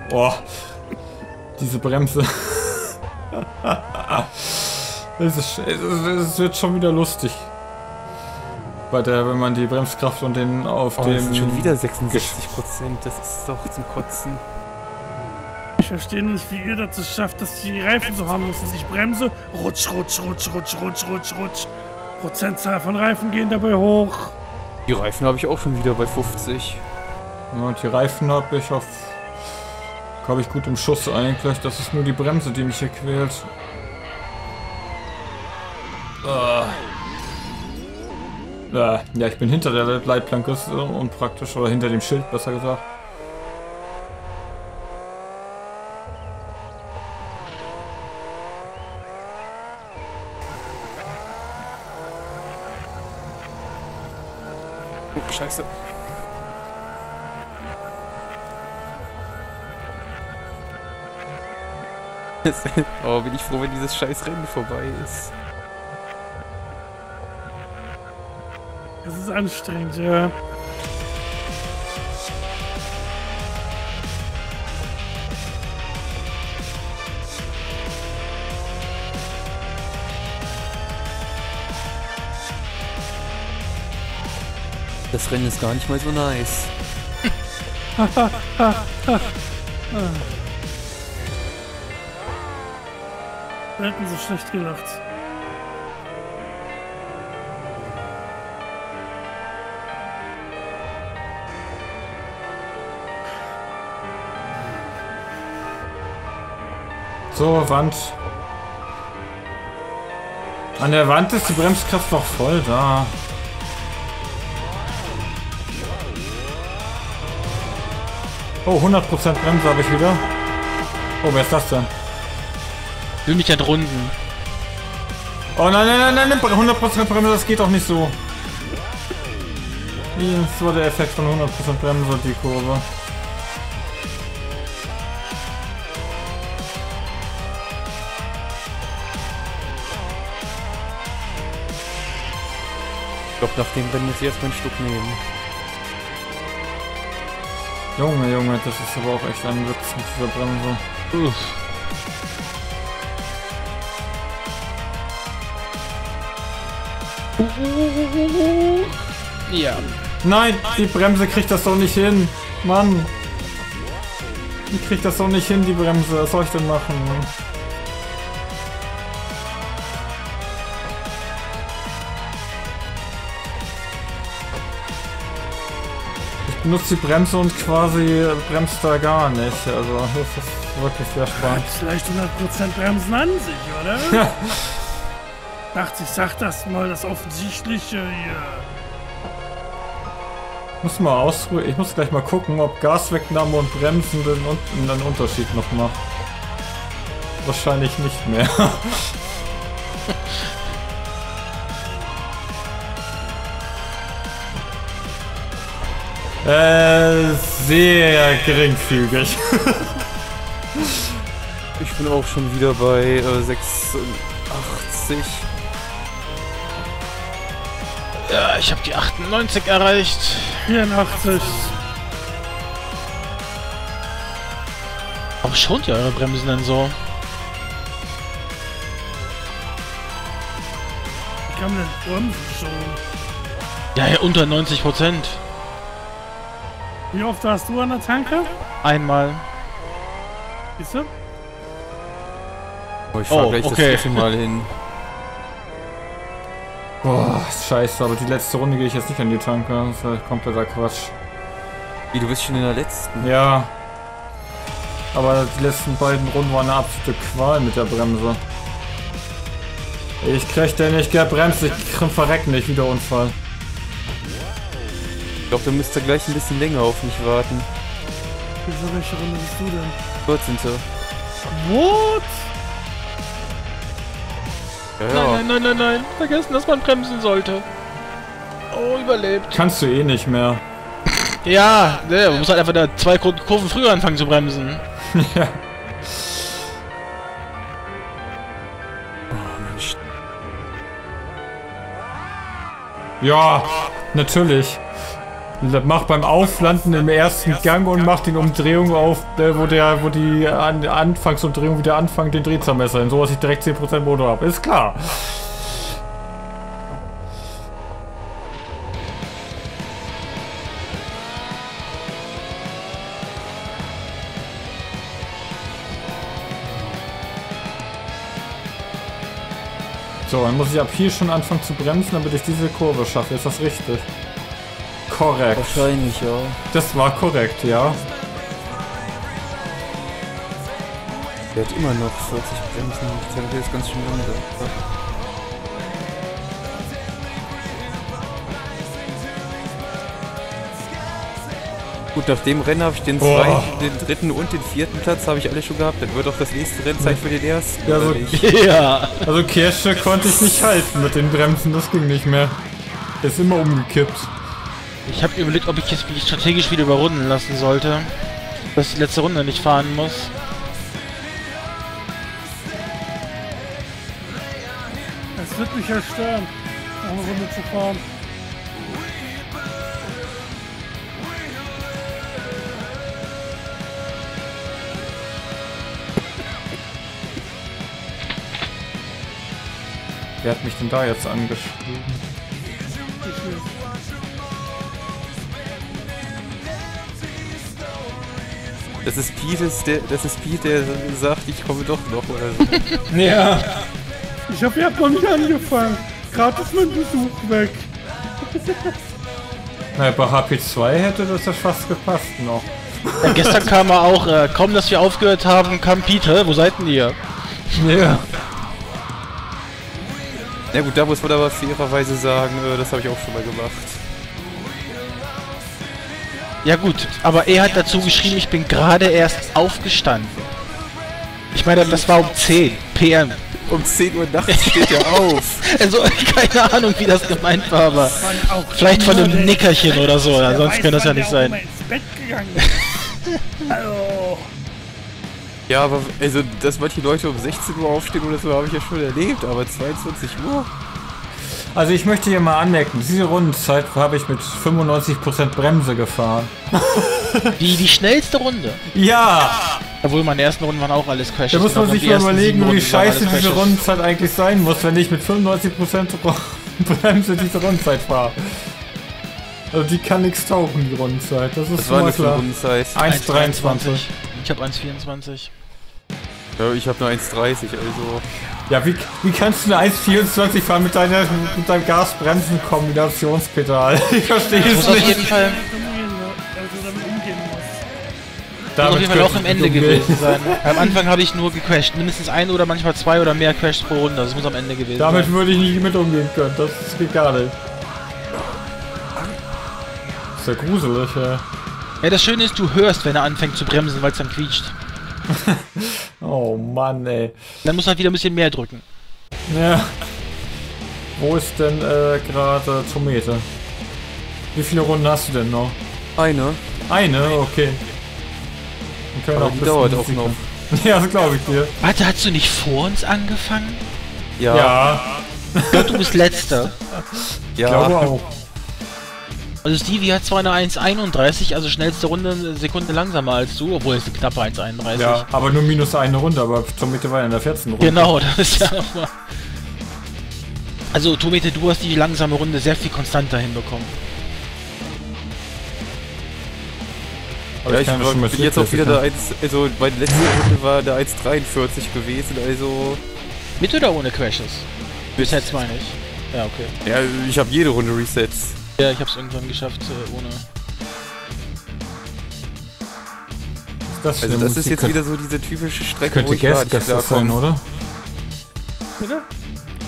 Boah. Diese Bremse. Es wird schon wieder lustig. Bei der, wenn man die Bremskraft und den auf dem... Das sind schon wieder 66%. Das ist doch zum Kotzen. Ich verstehe nicht, wie ihr dazu schafft, dass die Reifen so harmlos sind. Ich bremse, rutsch, rutsch, rutsch, rutsch, rutsch, rutsch, rutsch. Prozentzahl von Reifen gehen dabei hoch. Die Reifen habe ich auch schon wieder bei 50. Ja, die Reifen habe ich auf... Habe ich gut im Schuss eigentlich. Das ist nur die Bremse, die mich hier quält. Ja, ich bin hinter der Leitplanke so unpraktisch, oder hinter dem Schild, besser gesagt. Oh, Scheiße. Oh, bin ich froh, wenn dieses scheiß Rennen vorbei ist. Das ist anstrengend, ja. Das Rennen ist gar nicht mal so nice. Wir hätten so schlecht gelacht. So, Wand. An der Wand ist die Bremskraft noch voll da. Oh, 100% Bremse habe ich wieder. Oh, wer ist das denn? Ich will mich entrunden. Oh nein, nein, nein, nein, 100% Bremse, das geht doch nicht so. Das war der Effekt von 100% Bremse, die Kurve. Ich glaube, nach dem werden wir jetzt erstmal ein Stück nehmen. Junge, Junge, das ist aber auch echt ein Witz mit dieser Bremse. Uff. Ja. Nein, die Bremse kriegt das doch nicht hin. Mann. Die kriegt das doch nicht hin, die Bremse. Was soll ich denn machen? Ich benutze die Bremse und quasi bremst da gar nicht. Also das ist wirklich sehr spannend. Vielleicht 100% Bremsen an sich, oder? Dachte ich, sag das mal, das Offensichtliche hier. Muss mal ausruhen. Ich muss gleich mal gucken, ob Gaswegnahme und Bremsen den Unterschied noch macht. Wahrscheinlich nicht mehr. Sehr geringfügig. Ich bin auch schon wieder bei 680. Ja, ich habe die 98 erreicht. 84. Warum schont ihr eure Bremsen denn so? Wie kann man denn Bremsen schonen? Ja, unter 90%. Wie oft warst du an der Tanke? Einmal. Siehst du? Oh, ich fahr gleich okay. Das nächste Mal hin. Boah, scheiße, aber die letzte Runde gehe ich jetzt nicht an die Tanke. Das ist halt kompletter Quatsch. Wie, du bist schon in der letzten? Ja. Aber die letzten beiden Runden waren eine absolute Qual mit der Bremse. Ich krieg den nicht gebremst, ich verreck nicht, wieder Unfall. Ich glaube, du müsst da gleich ein bisschen länger auf mich warten. Wieso, welche Runde bist du denn? 14. What? Ja, nein. Vergessen, dass man bremsen sollte. Oh, überlebt. Kannst du eh nicht mehr. Ja, ne, man muss halt einfach da 2 Kurven früher anfangen zu bremsen. Ja. Oh, Mensch. Ja, natürlich. Mach beim Auflanden im ersten Gang und mach den Umdrehung auf, wo die Anfangsumdrehung wieder anfangen, den Dreh zermessern, so dass ich direkt 10% Motor habe. Ist klar. So, dann muss ich ab hier schon anfangen zu bremsen, damit ich diese Kurve schaffe. Ist das richtig? Korrekt. Wahrscheinlich, ja. Das war korrekt, ja. Der hat immer noch 40 Bremsen. Ich zähle jetzt ganz schön runter. Gut, nach dem Rennen habe ich den zweiten, den dritten und den vierten Platz habe ich alle schon gehabt. Dann wird auch das nächste Rennen Zeit für den ersten. Ja, also Kirsche konnte ich nicht halten mit den Bremsen. Das ging nicht mehr. Der ist immer umgekippt. Ich habe überlegt, ob ich jetzt mich strategisch wieder überrunden lassen sollte, dass ich die letzte Runde nicht fahren muss. Es wird mich erstaunen, noch eine Runde zu fahren. Wer hat mich denn da jetzt angeschrieben? Das ist Pete, der sagt, ich komme doch noch oder so. Ja. Ich hoffe, ihr habt noch nicht angefangen. Gerade ist mein Besuch weg. Na, bei HP2 hätte das ja fast gepasst noch. Ja, gestern kam er auch, kaum dass wir aufgehört haben, kam Pete, wo seid denn ihr? Ja. Na gut, da muss man aber fairerweise sagen, das habe ich auch schon mal gemacht. Ja gut, aber er hat dazu geschrieben, ich bin gerade erst aufgestanden. Ich meine, das war um 10 PM. Um 10 Uhr nachts steht er auf. Also, keine Ahnung, wie das gemeint war, aber vielleicht von einem Nickerchen oder so, oder sonst kann das ja nicht sein. Ja, aber, also, dass manche Leute um 16 Uhr aufstehen oder so, habe ich ja schon erlebt, aber 22 Uhr? Also ich möchte hier mal anmerken, diese Rundenzeit habe ich mit 95% Bremse gefahren. Die schnellste Runde? Ja! Obwohl meine ersten Runden waren auch alles crashes. Da muss man sich mal überlegen, wie scheiße diese Rundenzeit eigentlich sein muss, wenn ich mit 95% Bremse diese Rundenzeit fahre. Also die kann nichts tauchen, die Rundenzeit. Das ist mal klar. 1,23. Ich habe 1,24. Ja, ich habe nur 1,30, also... Ja, wie kannst du eine 1,24 fahren mit deinem Gas-Bremsen-Kombinationspedal? Ich verstehe es nicht. Auf jeden Fall... Das muss auf jeden Fall auch am Ende gewesen sein. Am Anfang habe ich nur gecrashed. Mindestens 1 oder manchmal 2 oder mehr Crashs pro Runde. Das muss am Ende gewesen sein. Damit würde ich nicht mit umgehen können. Das geht gar nicht. Ist ja gruselig, ja. Ja, das Schöne ist, du hörst, wenn er anfängt zu bremsen, weil es dann quietscht. Oh Mann, ey. Dann muss man wieder ein bisschen mehr drücken. Ja. Wo ist denn gerade Tomate? Wie viele Runden hast du denn noch? Eine. Eine? Okay. Aber die dauert auch noch. Ja, das glaube ich dir. Warte, hast du nicht vor uns angefangen? Ja. Ja. Ich glaube, du bist Letzter. Ja. Ich glaube auch. Also Stevie hat zwar eine 1,31, also schnellste Runde eine Sekunde langsamer als du, obwohl es eine knappe 1,31. Ja, aber nur minus eine Runde, aber Tomate war in der 14. Runde. Genau, das ist ja nochmal... Also Tomate, du hast die langsame Runde sehr viel konstanter hinbekommen. Ja, ich bin jetzt auch wieder der 1... Also meine letzte Runde war der 1,43 gewesen, also... Mit oder ohne Crashes? Resets meine ich. Ja, okay. Ja, ich habe jede Runde Resets. Ja, ich hab's irgendwann geschafft, ohne... Also das ist jetzt wieder so diese typische Strecke, wo ich gerade nicht klarkomme, oder? Bitte?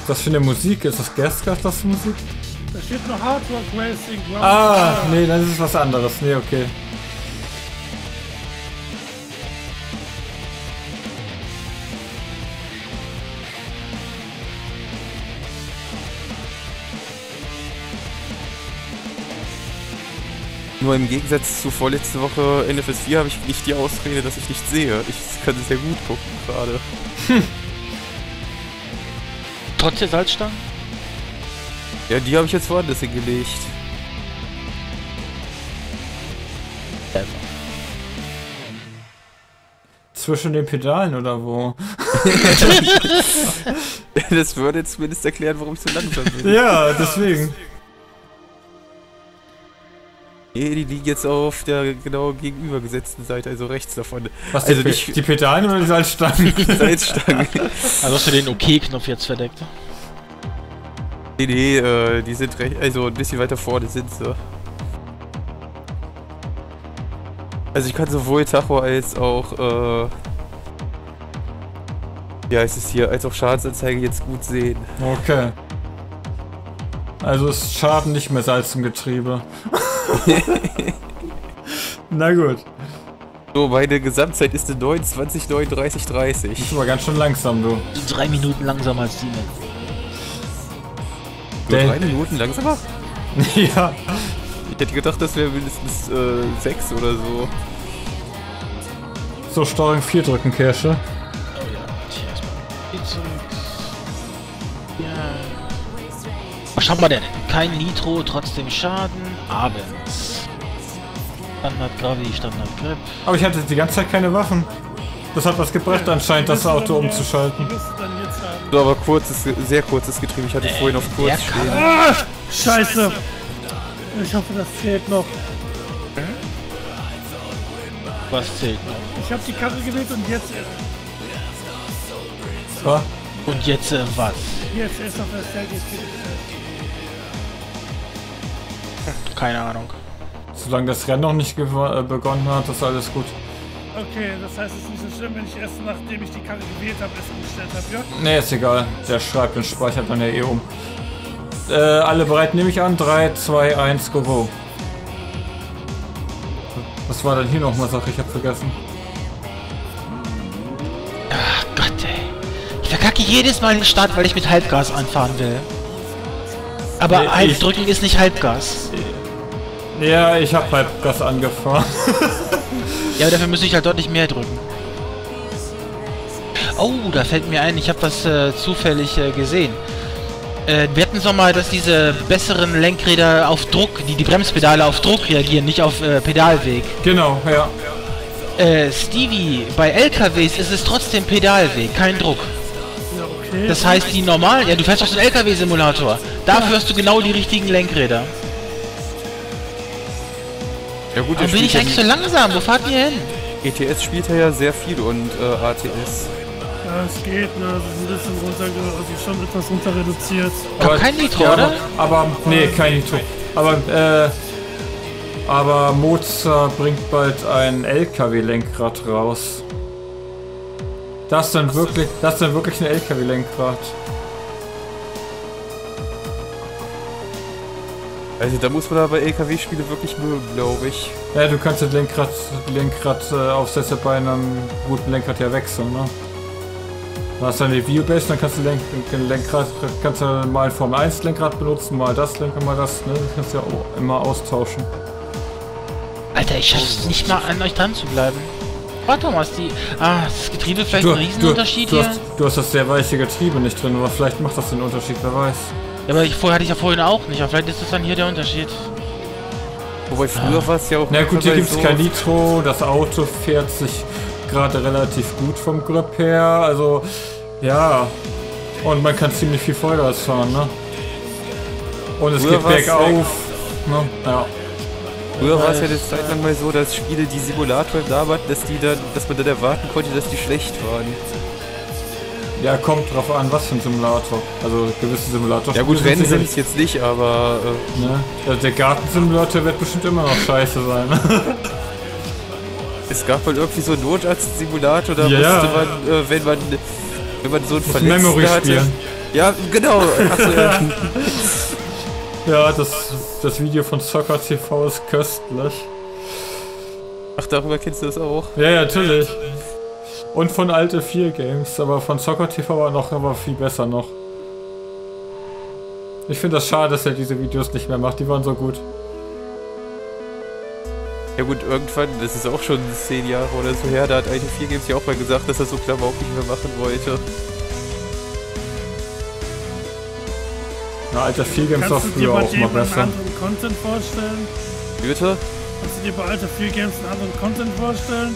Was für eine Musik? Ist das Gasgas, das Musik? Das steht nur Hard Rock Racing. Ah, nee, das ist was anderes. Nee, okay. Nur im Gegensatz zu vorletzte Woche NFS 4 habe ich nicht die Ausrede, dass ich nichts sehe. Ich kann sehr gut gucken gerade. Trotz der Salzstangen? Ja, die habe ich jetzt woanders hingelegt. Zwischen den Pedalen oder wo? Das würde jetzt zumindest erklären, warum ich so langsam bin. Ja, deswegen. Die liegen jetzt auf der genau gegenübergesetzten Seite, also rechts davon. Was, also die Pedalen oder die Salzstangen? Salzstangen. Also hast du den OK-Knopf jetzt verdeckt? Nee, nee, die sind recht, also ein bisschen weiter vorne sind sie. Also ich kann sowohl Tacho als auch, ja, es ist hier, als auch Schadensanzeige jetzt gut sehen. Okay. Also ist Schaden nicht mehr Salz im Getriebe. Na gut. So, meine Gesamtzeit ist eine 29:39:30. Bist aber ganz schön langsam, du. 3 Minuten langsamer als die. Nur 3 Minuten langsamer? Ja. Ich hätte gedacht, das wäre mindestens 6 oder so. So, Steuerung 4 drücken, Kirsche. Oh ja, tja, erstmal. Ja. Was haben wir denn? Kein Nitro, trotzdem Schaden. Abends. Standard Gravi, Standard Grip. Aber ich hatte die ganze Zeit keine Waffen. Das hat was gebracht anscheinend, das Auto umzuschalten. So, aber kurzes, sehr kurzes Getriebe. Ich hatte vorhin auf kurz stehen. Ah, Scheiße! Ich hoffe, das zählt noch. Was zählt noch? Ich habe die Karre gewählt und jetzt... Was? Und jetzt was? Jetzt ist noch das Keine Ahnung. Solange das Rennen noch nicht begonnen hat, ist alles gut. Okay, das heißt, es ist nicht so schlimm, wenn ich erst nachdem ich die Karte gewählt habe, erst umgestellt habe, ja? Ne, ist egal. Der schreibt und speichert dann ja eh um. Alle bereit, nehme ich an. 3, 2, 1, go, go. Was war denn hier nochmal Sache? Ich hab vergessen. Ach Gott, ey. Ich verkacke jedes Mal den Start, weil ich mit Halbgas anfahren will. Aber nee, Halbdrücken ist nicht Halbgas. Ja, ich hab Halbgas angefahren. Ja, dafür müsste ich halt deutlich mehr drücken. Oh, da fällt mir ein, ich habe was zufällig gesehen. Wir hatten so mal, dass diese besseren Lenkräder auf Druck, die Bremspedale auf Druck reagieren, nicht auf Pedalweg. Genau, ja. Stevie, bei LKWs ist es trotzdem Pedalweg, kein Druck. Das heißt, die normalen... Ja, du fährst doch so einen LKW-Simulator. Dafür hast du genau die richtigen Lenkräder. Ja gut, aber bin ich eigentlich so langsam? Wo fahrt ihr hin? ETS spielt ja sehr viel und ATS. Ja, es geht, ne? Das ist ein bisschen runter, also schon etwas runter reduziert. Aber kein Nitro, ja, oder? Aber... Nee, kein Nitro. Aber Mozart bringt bald ein LKW-Lenkrad raus. Das ist dann wirklich ein LKW-Lenkrad. Also da muss man aber LKW-Spiele wirklich mögen, glaube ich. Ja, du kannst das Lenkradaufsätze bei einem guten Lenkrad ja wechseln, ne? Du hast dann die View-Base, dann kannst du Lenkrad mal ein Formel-1-Lenkrad benutzen, mal das Lenkrad, mal das, ne? Das kannst du ja auch immer austauschen. Alter, ich schaff's nicht mal an euch dran zu bleiben. Warte mal, ist die... Ah, das Getriebe vielleicht ein Riesenunterschied hier? Du hast das sehr weiche Getriebe nicht drin, aber vielleicht macht das den Unterschied, wer weiß. Ja, aber vorhin hatte ich auch nicht, aber vielleicht ist das dann hier der Unterschied. Wobei früher war es ja auch... Na gut, hier gibt es kein Nitro, das Auto fährt sich gerade relativ gut vom Grip her, also... Ja... Und man kann ziemlich viel Vollgas fahren, ne? Und es geht bergauf, ne? Ja. Früher war es ja das Zeit lang mal so, dass Spiele, die Simulator da waren, dass man dann erwarten konnte, dass die schlecht waren. Ja, kommt drauf an, was für ein Simulator. Also gewisse Simulator. Ja gut, Rennen sind es jetzt nicht, aber... Ne? Also der Gartensimulator wird bestimmt immer noch scheiße sein. Es gab halt irgendwie so einen Notarzt-Simulator, da musste man, wenn man so einen Verletzten hatte... Memory spielen. Ja, genau. Ja, das Video von Soccer TV ist köstlich. Ach, darüber kennst du das auch? Ja, natürlich. Und von alte 4 Games, aber von Soccer TV war noch aber viel besser noch. Ich finde das schade, dass er diese Videos nicht mehr macht, die waren so gut. Ja gut, irgendwann, das ist auch schon 10 Jahre oder so her, da hat alte 4 Games ja auch mal gesagt, dass er so Klamauk nicht mehr machen wollte. Na, alter 4 Games war früher auch mal besser. Kannst du dir bei anderen Content vorstellen? Bitte? Kannst du dir bei alter 4 Games einen anderen Content vorstellen?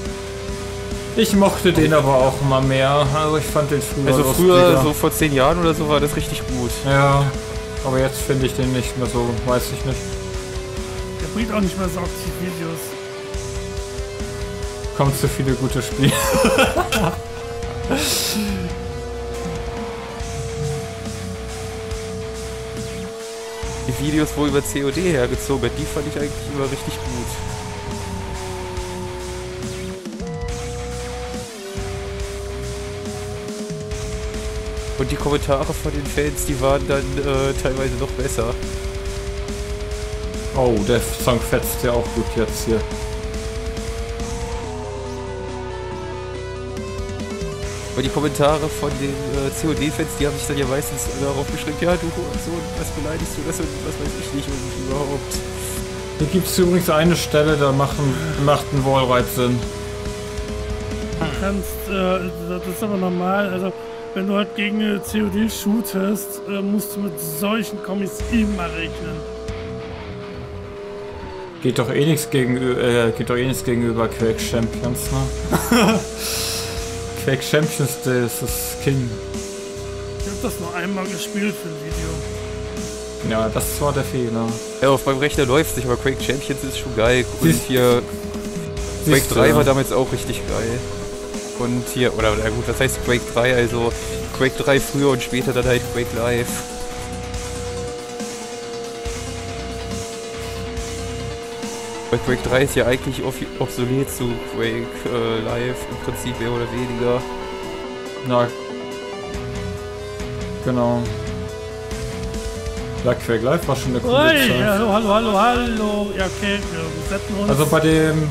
Ich mochte den aber auch mal mehr, also ich fand den früher... Also früher, so vor 10 Jahren oder so, war das richtig gut. Ja, aber jetzt finde ich den nicht mehr so, weiß ich nicht. Der bringt auch nicht mehr so aktiv Videos. Kommt zu viele gute Spiele. Die Videos wohl über COD hergezogen, die fand ich eigentlich immer richtig gut. Und die Kommentare von den Fans, die waren dann teilweise noch besser. Oh, der Song fetzt ja auch gut jetzt hier. Und die Kommentare von den COD-Fans, die haben sich dann ja meistens darauf geschrieben, ja du und so, was beleidigst du das und was weiß ich nicht und überhaupt. Hier gibt es übrigens eine Stelle, da macht ein Wallride Sinn. Du kannst, das ist aber normal, also... Wenn du halt gegen eine COD shootest, musst du mit solchen Kommis immer rechnen. Geht doch eh nichts gegenüber Quake Champions, ne? Quake Champions, das ist King. Ich hab das nur einmal gespielt für ein Video. Ja, das war der Fehler. Ja, auf meinem Rechner läuft nicht, aber Quake Champions ist schon geil. Und hier... Quake 3 war damals auch richtig geil. Und hier, oder na gut, was heißt Quake 3? Also Quake 3 früher und später dann halt Quake Live. Weil Quake 3 ist ja eigentlich obsolet zu Quake Live im Prinzip mehr oder weniger. Na. Genau. Ja, Quake Live war schon eine coole Zeit. Ja, hallo. Ja, okay, wir setzen uns. Also bei dem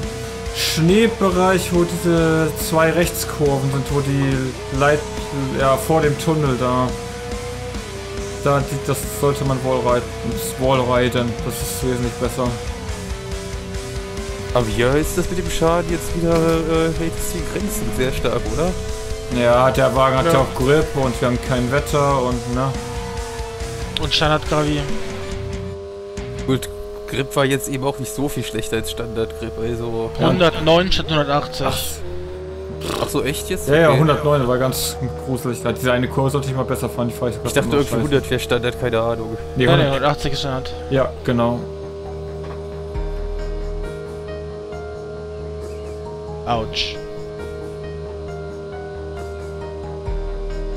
Schneebereich, wo diese 2 Rechtskurven sind, wo die Leit... ja, vor dem Tunnel da. Das sollte man wallriden. Das ist wesentlich besser. Aber hier ist das mit dem Schaden jetzt wieder jetzt die Grenzen sehr stark, oder? Ja, der Wagen hat ja auch Grip und wir haben kein Wetter und ne. Und Standard-Gravi. Gut. Grip war jetzt eben auch nicht so viel schlechter als Standard-Grip, also... 109 statt 180. Ach so, echt jetzt? Ja, okay. Ja, 109 war ganz gruselig. Diese eine Kurve sollte ich mal besser fahren. Ich dachte irgendwie 100 wäre Standard, keine Ahnung. Nee, 180 ist Standard. Ja, genau. Autsch.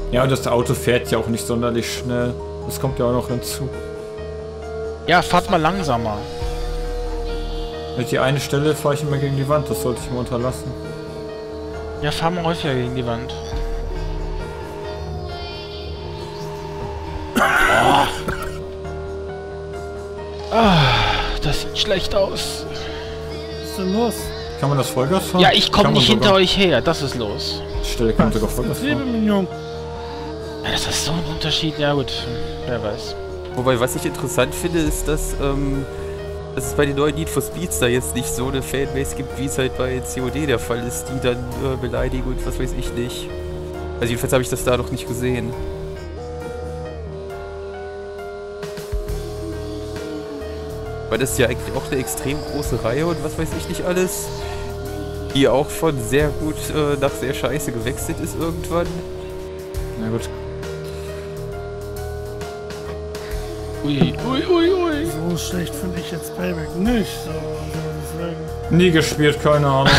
Ja, und das Auto fährt ja auch nicht sonderlich schnell. Das kommt ja auch noch hinzu. Ja, fahrt mal langsamer. Die eine Stelle fahre ich immer gegen die Wand, das sollte ich mal unterlassen. Ja, fahr mal häufiger gegen die Wand. Ah, das sieht schlecht aus. Was ist denn los? Kann man das Vollgas fahren? Ja, ich komme nicht hinter euch her, das ist los. Die Stelle kann man sogar Vollgas fahren. Ja, das ist so ein Unterschied, ja gut, wer weiß. Wobei, was ich interessant finde, ist, dass es bei den neuen Need for Speeds da jetzt nicht so eine Fanbase gibt, wie es halt bei COD der Fall ist, die dann beleidigen und was weiß ich nicht. Also jedenfalls habe ich das da noch nicht gesehen. Weil das ist ja eigentlich auch eine extrem große Reihe und was weiß ich nicht alles, die auch von sehr gut nach sehr scheiße gewechselt ist irgendwann. Na gut. Ui. So schlecht finde ich jetzt Payback nicht, so deswegen. Nie gespielt, keine Ahnung.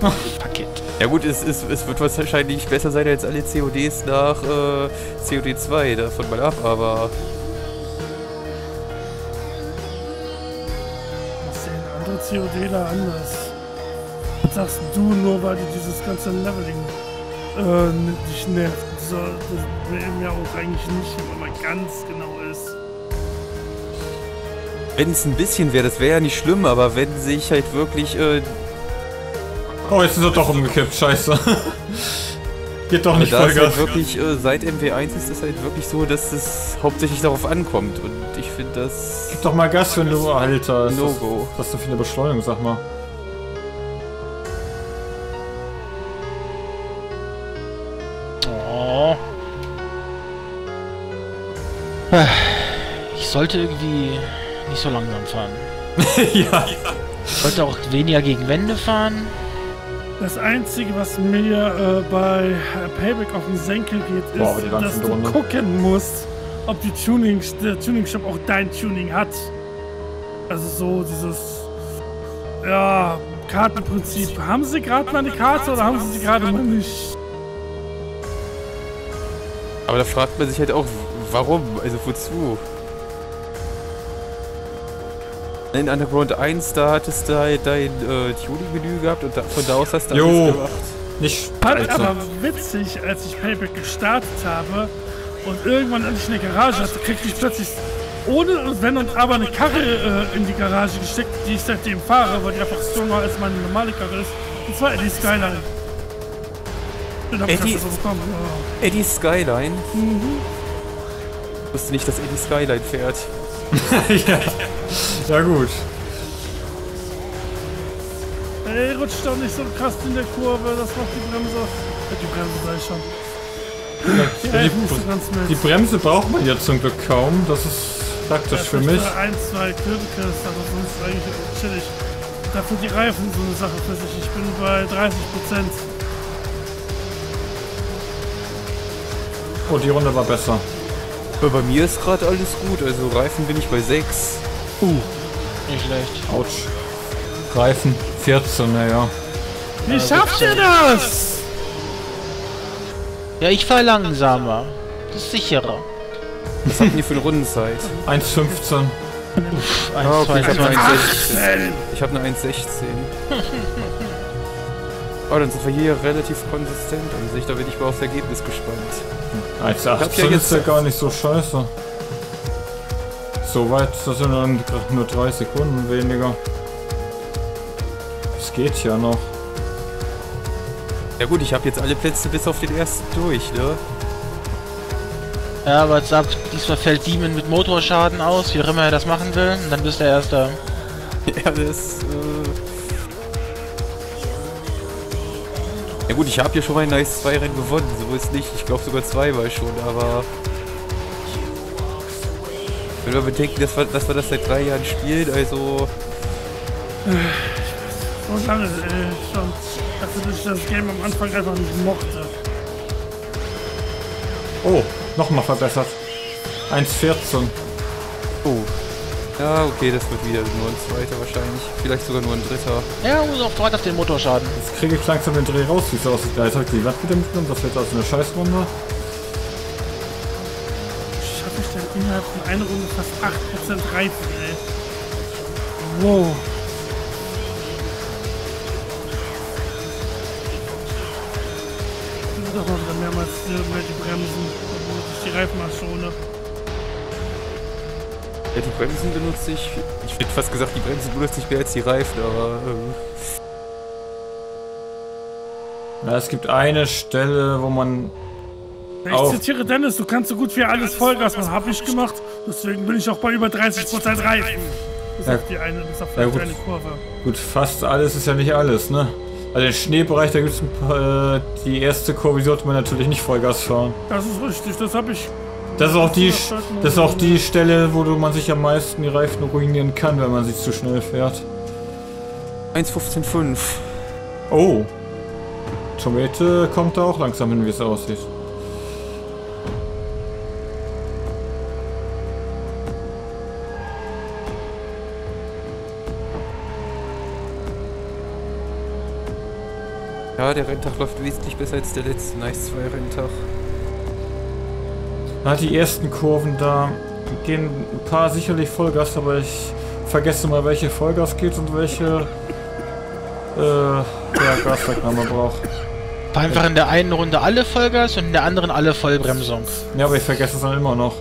Fuck it. Ja gut, es wird wahrscheinlich besser sein als alle CODs nach COD 2, davon mal ab, aber... Das sehen andere CODler anders. Was sagst du nur, weil dir dieses ganze Leveling dich nervt? Das wäre ja auch eigentlich nicht, wenn man ganz genau ist. Wenn es ein bisschen wäre, das wäre ja nicht schlimm, aber wenn sich halt wirklich... oh, jetzt ist er doch umgekippt, scheiße. Geht doch nicht Vollgas. Halt wirklich, seit MW1 ist das halt wirklich so, dass es hauptsächlich darauf ankommt und ich finde das... Gib doch mal Gas, wenn du... Alter, ist No-Go. Was ist denn für eine Beschleunigung, sag mal. Oh. Ich sollte irgendwie nicht so langsam fahren. Ja. Ich sollte auch weniger gegen Wände fahren. Das Einzige, was mir bei Payback auf den Senkel geht, boah, ist, dass du gucken musst, ob die der Tuning-Shop auch dein Tuning hat. Also so dieses, ja, Kartenprinzip. Haben sie gerade meine Karte oder haben sie sie gerade mal nicht? Aber da fragt man sich halt auch, warum? Also wozu? In Underground 1, da hattest du halt dein Tuning-Menü gehabt und da, von da aus hast du alles gemacht. Nicht spannend, aber witzig, als ich Payback gestartet habe und irgendwann endlich eine Garage hatte, kriegte ich plötzlich ohne Wenn und Aber eine Karre in die Garage gesteckt, die ich seitdem fahre, weil die einfach stronger als meine normale Karre ist. Und zwar Eddie Skyline. Eddie Skyline? Mhm. Ich wusste nicht, dass Eddie Skyline fährt. Ja. Ja gut. Ey, rutscht doch nicht so krass in der Kurve, das macht die Bremse. Die Bremse sei schon. Ja, die Bremse braucht man ja zum Glück kaum, das ist praktisch für mich. Ein, zwei Kürbekes, aber sonst ist eigentlich chillig. Dafür die Reifen so eine Sache für sich. Ich bin bei 30%. Oh, die Runde war besser. Bei mir ist gerade alles gut, also Reifen bin ich bei 6. Nicht schlecht. Autsch. Reifen 14, naja. Wie schafft ihr das? Ja, ich fahre langsamer. Das ist sicherer. Was habt ihr für eine Rundenzeit? 1,15. Uff, 1,15. Oh, okay, ich habe eine 1,16. Ich habe eine 1,16. Oh, dann sind wir hier relativ konsistent an sich. Da bin ich mal aufs Ergebnis gespannt. 1,18 ja, ist ja gar nicht so scheiße. Soweit, das sind dann nur 3 Sekunden weniger. Es geht ja noch. Ja gut, ich habe jetzt alle Plätze bis auf den ersten durch, ne? Ja, aber jetzt ab, diesmal fällt Demon mit Motorschaden aus, wie auch immer er das machen will, und dann bist du Erster. Ja, das, ja gut, ich habe hier schon mal ein nice 2 Rennen gewonnen, so ist nicht. Ich glaube sogar 2 mal schon, aber... Wenn wir bedenken, dass wir das seit 3 Jahren spielen, also... So lange schon, dass ich das Game am Anfang einfach nicht mochte. Oh, nochmal verbessert. 1,14. Oh. Ja, okay, das wird wieder nur ein zweiter wahrscheinlich. Vielleicht sogar nur ein dritter. Ja, muss auch dort auf den Motorschaden. Jetzt kriege ich langsam den Dreh raus, wie es aussieht. Da ist halt die Watt wieder mitgenommen, das wird also eine Scheißrunde. Innerhalb von einer Runde fast 8% Reifen, ey. Wow. Ich muss doch mal wieder mehrmals die Bremsen, obwohl ich die Reifen mal schone. Ja, die Bremsen benutze ich. Ich hätte fast gesagt, die Bremsen benutze ich mehr als die Reifen, aber. Na, es gibt eine Stelle, wo man. Ich zitiere Dennis, du kannst so gut wie alles Vollgas, was hab ich gemacht, deswegen bin ich auch bei über 30% Reifen. Das ist auf die eine Kurve. Gut, fast alles ist ja nicht alles, ne? Also den Schneebereich, da gibt es ein paar, die erste Kurve, die sollte man natürlich nicht Vollgas fahren. Das ist richtig, das hab ich... Das ist auch die Stelle, wo man sich am meisten die Reifen ruinieren kann, wenn man sie zu schnell fährt. 1,15,5. Oh. Tomate kommt da auch langsam hin, wie es aussieht. Ja, der Renntag läuft wesentlich besser als der letzte N.I.C.E. 2 Renntag. Na, die ersten Kurven da gehen ein paar sicherlich Vollgas, aber ich vergesse mal, welche Vollgas geht und welche Gasverknahme braucht. Einfach in der einen Runde alle Vollgas und in der anderen alle Vollbremsung. Ja, aber ich vergesse es dann immer noch.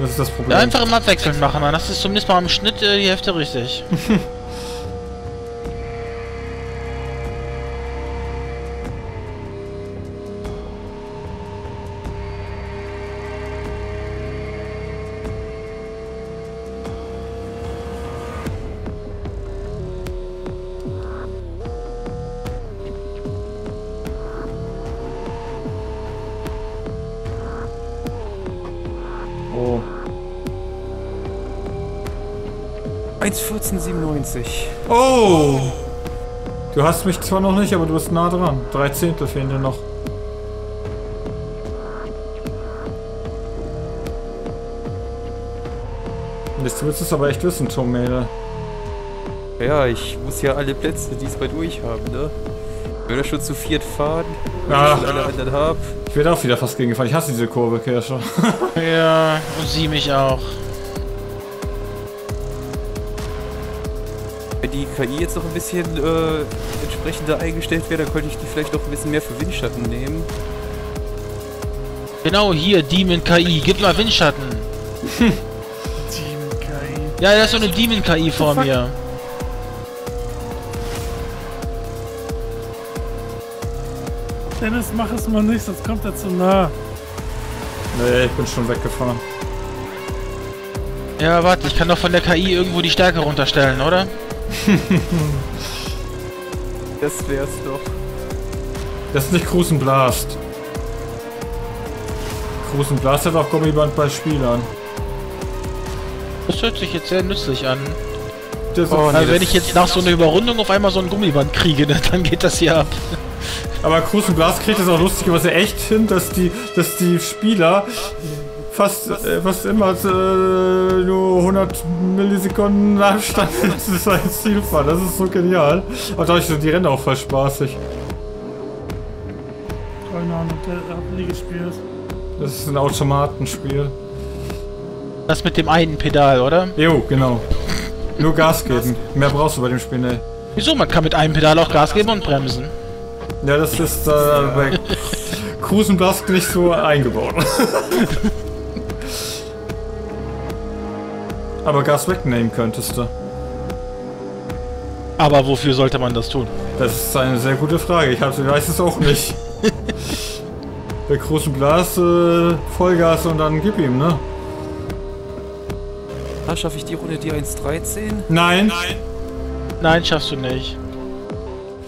Das ist das Problem. Ja, einfach im Abwechseln machen, dann hast du zumindest mal im Schnitt die Hälfte richtig. Oh. 1,1497. Oh! Du hast mich zwar noch nicht, aber du bist nah dran. 3 Zehntel fehlen dir noch. Jetzt willst du es aber echt wissen, Tom, Mädel. Ja, ich muss ja alle Plätze diesmal durch haben, ne? Wenn wir schon zu viert fahren, wenn ich alle anderen hab. Ich werde auch wieder fast gegengefahren. Ich hasse diese Kurve, Kirsche. Ja, und sie mich auch. Wenn die KI jetzt noch ein bisschen entsprechender eingestellt wäre, dann könnte ich die vielleicht noch ein bisschen mehr für Windschatten nehmen. Genau hier, Demon KI. Gib mal Windschatten. Demon KI. Ja, da ist so eine Demon KI vor mir. Dennis, mach es mal nicht, sonst kommt er zu nah. Nee, ich bin schon weggefahren. Ja, warte, ich kann doch von der KI irgendwo die Stärke runterstellen, oder? Das wär's doch. Das ist nicht Cruis'n Blast. Cruis'n Blast hat auch Gummiband bei Spielern. Das hört sich jetzt sehr nützlich an. Oh, nee, wenn ich jetzt nach so einer Überrundung auf einmal so ein Gummiband kriege, dann geht das hier ab. Aber Cruis'n Blast kriegt es auch lustig, aber es ist ja echt hin, dass die Spieler fast immer nur 100 Millisekunden Abstand bis ins Ziel fahren. Das ist so genial. Aber dadurch sind die Rennen auch voll spaßig. Keine Ahnung, der hat nie gespielt. Das ist ein Automatenspiel. Das mit dem einen Pedal, oder? Jo, genau. Nur Gas geben. Mehr brauchst du bei dem Spiel nicht. Wieso? Man kann mit einem Pedal auch Gas geben und bremsen. Ja, das ist bei Cruis'n Blast nicht so eingebaut. Aber Gas wegnehmen könntest du. Aber wofür sollte man das tun? Das ist eine sehr gute Frage. Ich weiß es auch nicht. Bei Cruis'n Blast Vollgas und dann gib ihm, ne? Ah, schaffe ich die Runde, die 1,13? Nein. Nein, schaffst du nicht.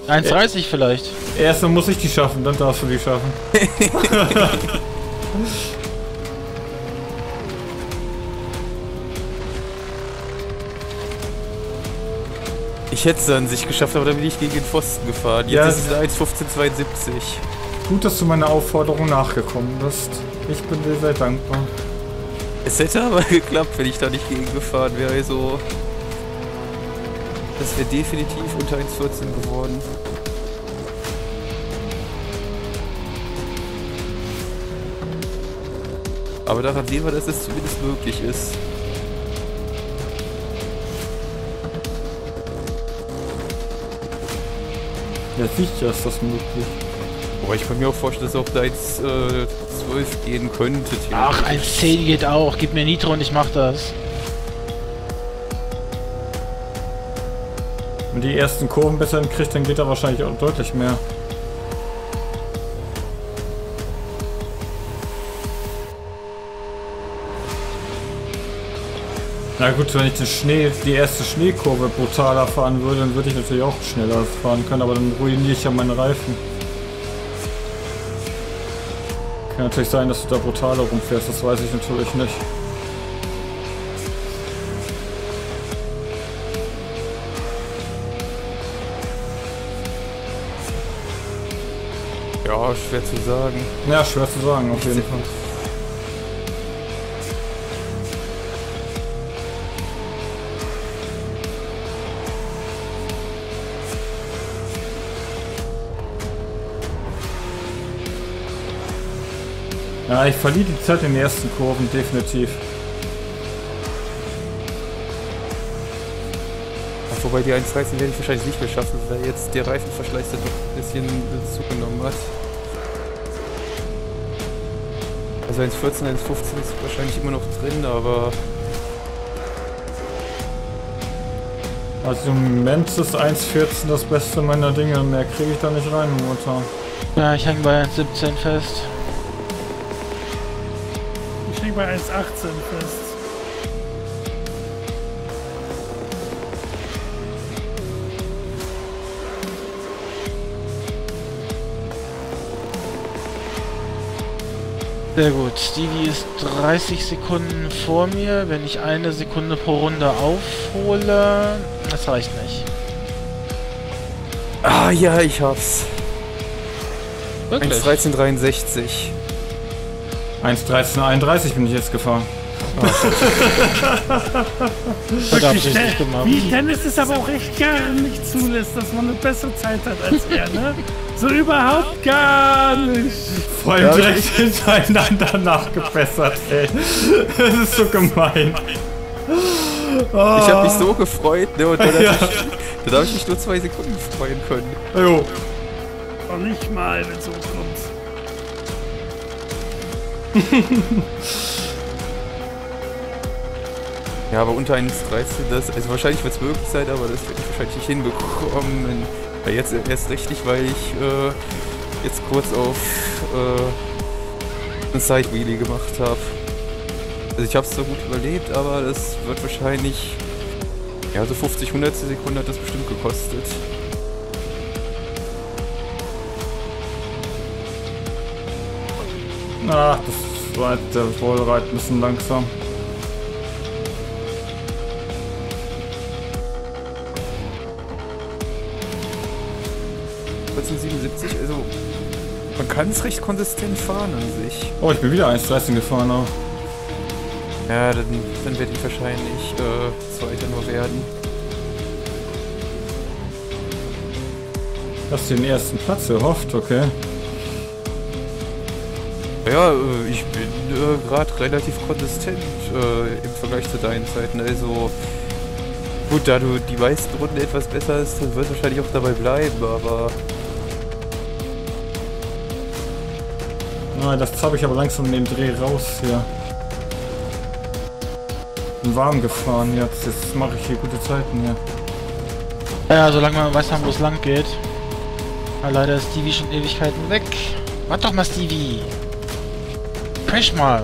1,30 vielleicht. Erstmal muss ich die schaffen, dann darfst du die schaffen. Ich hätte es an sich geschafft, aber dann bin ich gegen den Pfosten gefahren. Jetzt ist es 1,1572. Gut, dass du meiner Aufforderung nachgekommen bist. Ich bin dir sehr dankbar. Es hätte aber geklappt, wenn ich da nicht gegen gefahren wäre, also... Das wäre definitiv unter 1,14 geworden. Aber daran sehen wir, dass es zumindest möglich ist. Ja, sicher ist das möglich. Aber ich kann mir auch vorstellen, dass es auch da 1,12 gehen könnte. Ach, 1,10 geht auch. Gib mir Nitro und ich mach das. Wenn die ersten Kurven besser hinkriegt, dann geht er wahrscheinlich auch deutlich mehr. Na gut, wenn ich den die erste Schneekurve brutaler fahren würde, dann würde ich natürlich auch schneller fahren können, aber dann ruiniere ich ja meine Reifen. Kann natürlich sein, dass du da brutaler rumfährst, das weiß ich natürlich nicht. Ja, schwer zu sagen. Ja, schwer zu sagen, auf jeden Fall. Ja, ich verliere die Zeit in den ersten Kurven, definitiv. Wobei die 1,13 werde ich wahrscheinlich nicht mehr schaffen, weil jetzt der Reifenverschleiß doch ein bisschen zugenommen hat. Also 1.14, 1.15 ist wahrscheinlich immer noch drin, aber... Also im Moment ist 1.14 das Beste meiner Dinge, mehr kriege ich da nicht rein momentan. Ja, ich hänge bei 1.17 fest. Ich hänge bei 1.18 fest. Sehr gut, Stevie ist 30 Sekunden vor mir, wenn ich eine Sekunde pro Runde aufhole, das reicht nicht. Ah ja, ich hab's. Wirklich? 1.13.63. 1.13.31 bin ich jetzt gefahren. Oh. Wirklich, wie Dennis ist aber auch echt gar nicht zulässt, dass man eine bessere Zeit hat als er, ne? So überhaupt gar nicht. Vor allem direkt hintereinander nachgebessert, ey. Das ist so gemein. Ich hab mich so gefreut, ne? Und dann hab ich mich nur 2 Sekunden freuen können. Jo. Noch nicht mal, wenn es umkommt. Ja, aber unter 1.13, das, also wahrscheinlich wird es möglich sein, aber das werde ich wahrscheinlich nicht hinbekommen. Ja, jetzt erst recht nicht, weil ich jetzt kurz auf ein Side-Wheelie gemacht habe. Also ich habe es zwar gut überlebt, aber das wird wahrscheinlich, ja, so 50 hundertstel Sekunden hat das bestimmt gekostet. Ach, das war jetzt der Rollreit ein bisschen langsam. Also man kann es recht konsistent fahren an sich. Oh, ich bin wieder 1.13 gefahren auch. Ja, dann werde ich wahrscheinlich Zweiter nur werden. Hast du den ersten Platz erhofft, okay. Ja, ich bin gerade relativ konsistent im Vergleich zu deinen Zeiten, also... Gut, da du die meisten Runden etwas besser bist, dann wird es wahrscheinlich auch dabei bleiben, aber... Ah, das habe ich aber langsam in dem Dreh raus hier. Bin warm gefahren jetzt. Jetzt mache ich hier gute Zeiten hier. Ja, solange man weiß, wo es lang geht. Aber leider ist Stevie schon Ewigkeiten weg. Warte doch mal, Stevie! Crash mal!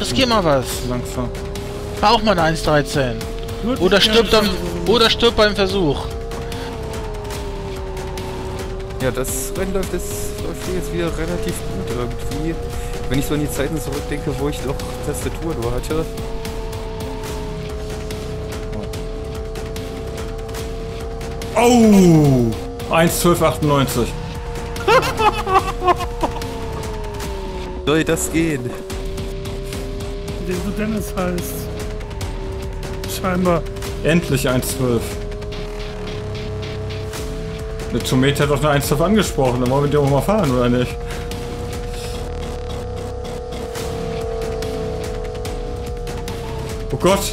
Riskier mal was! Langsam. War auch mal eine 1.13. Oder stirb beim Versuch. Ja, das Rennen läuft jetzt wieder relativ gut irgendwie. Wenn ich so an die Zeiten zurückdenke, wo ich noch Tastatur nur hatte. Oh! 1.12.98. Soll das gehen? Der so Dennis heißt. Scheinbar. Endlich 1.12. Der Tomet hat doch eine 1.12 angesprochen, dann wollen wir die auch mal fahren, oder nicht? Oh Gott!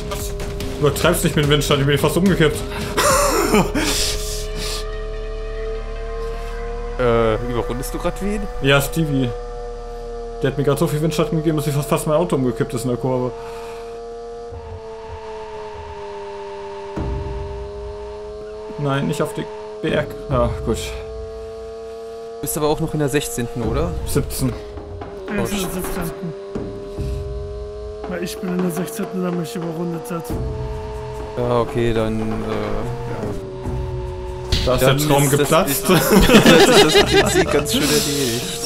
Übertreib's nicht mit dem Windstand, ich bin fast umgekippt. Überrundest du grad wen? Ja, Stevie. Der hat mir gerade so viel Windschatten gegeben, dass ich fast mein Auto umgekippt ist in der Kurve. Nein, nicht auf die... Berg. Ah, gut. Du bist aber auch noch in der 16., oder? 17. Ja, ich bin in der 17. Weil ich bin in der 16., da mich überrundet hat. Ja, okay, dann... ja. Da ist der Traum geplatzt. Das ist ganz schön erledigt.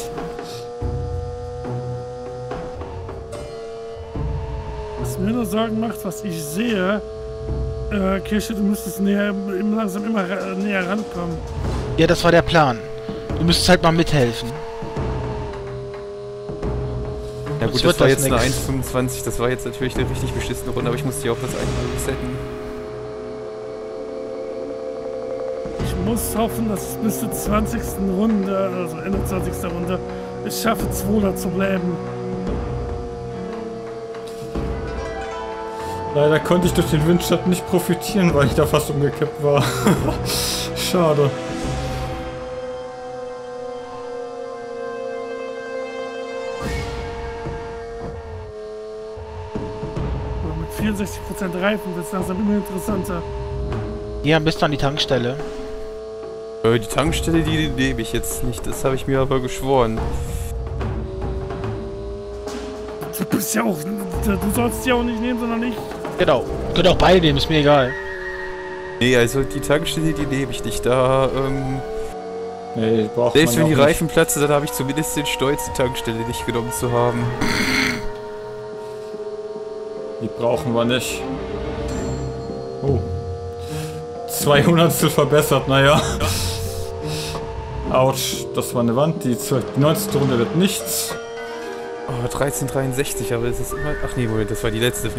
Was mir nur Sorgen macht, was ich sehe... Kirsche, du müsstest langsam immer näher rankommen. Ja, das war der Plan. Du müsstest halt mal mithelfen. Ja gut, das war jetzt eine 1.25, das war jetzt natürlich eine richtig beschissene Runde, aber ich musste ja auch das einmal resetten. Ich muss hoffen, dass ich bis zur 20. Runde, also Ende 20. Runde, ich schaffe, 2. zu bleiben. Leider konnte ich durch den Windschatten nicht profitieren, weil ich da fast umgekippt war. Schade. 64% Reifen, wird es langsam immer interessanter. Ja, bist du an die Tankstelle? Die Tankstelle, die lebe ich jetzt nicht, das habe ich mir aber geschworen. Du bist ja auch... Du sollst die auch nicht nehmen, sondern ich. Genau, könnt auch beide nehmen, ist mir egal. Nee, also die Tankstelle, die lebe ich nicht, da... Nee, selbst wenn die Reifen platzen, dann habe ich zumindest den Stolz, die Tankstelle nicht genommen zu haben. Die brauchen wir nicht. Oh. 200 verbessert, naja. Autsch, das war eine Wand. Die 19. Runde wird nichts. Oh, 13,63, aber es ist immer... Ach nee, Moment, das war die letzte. 1,14,0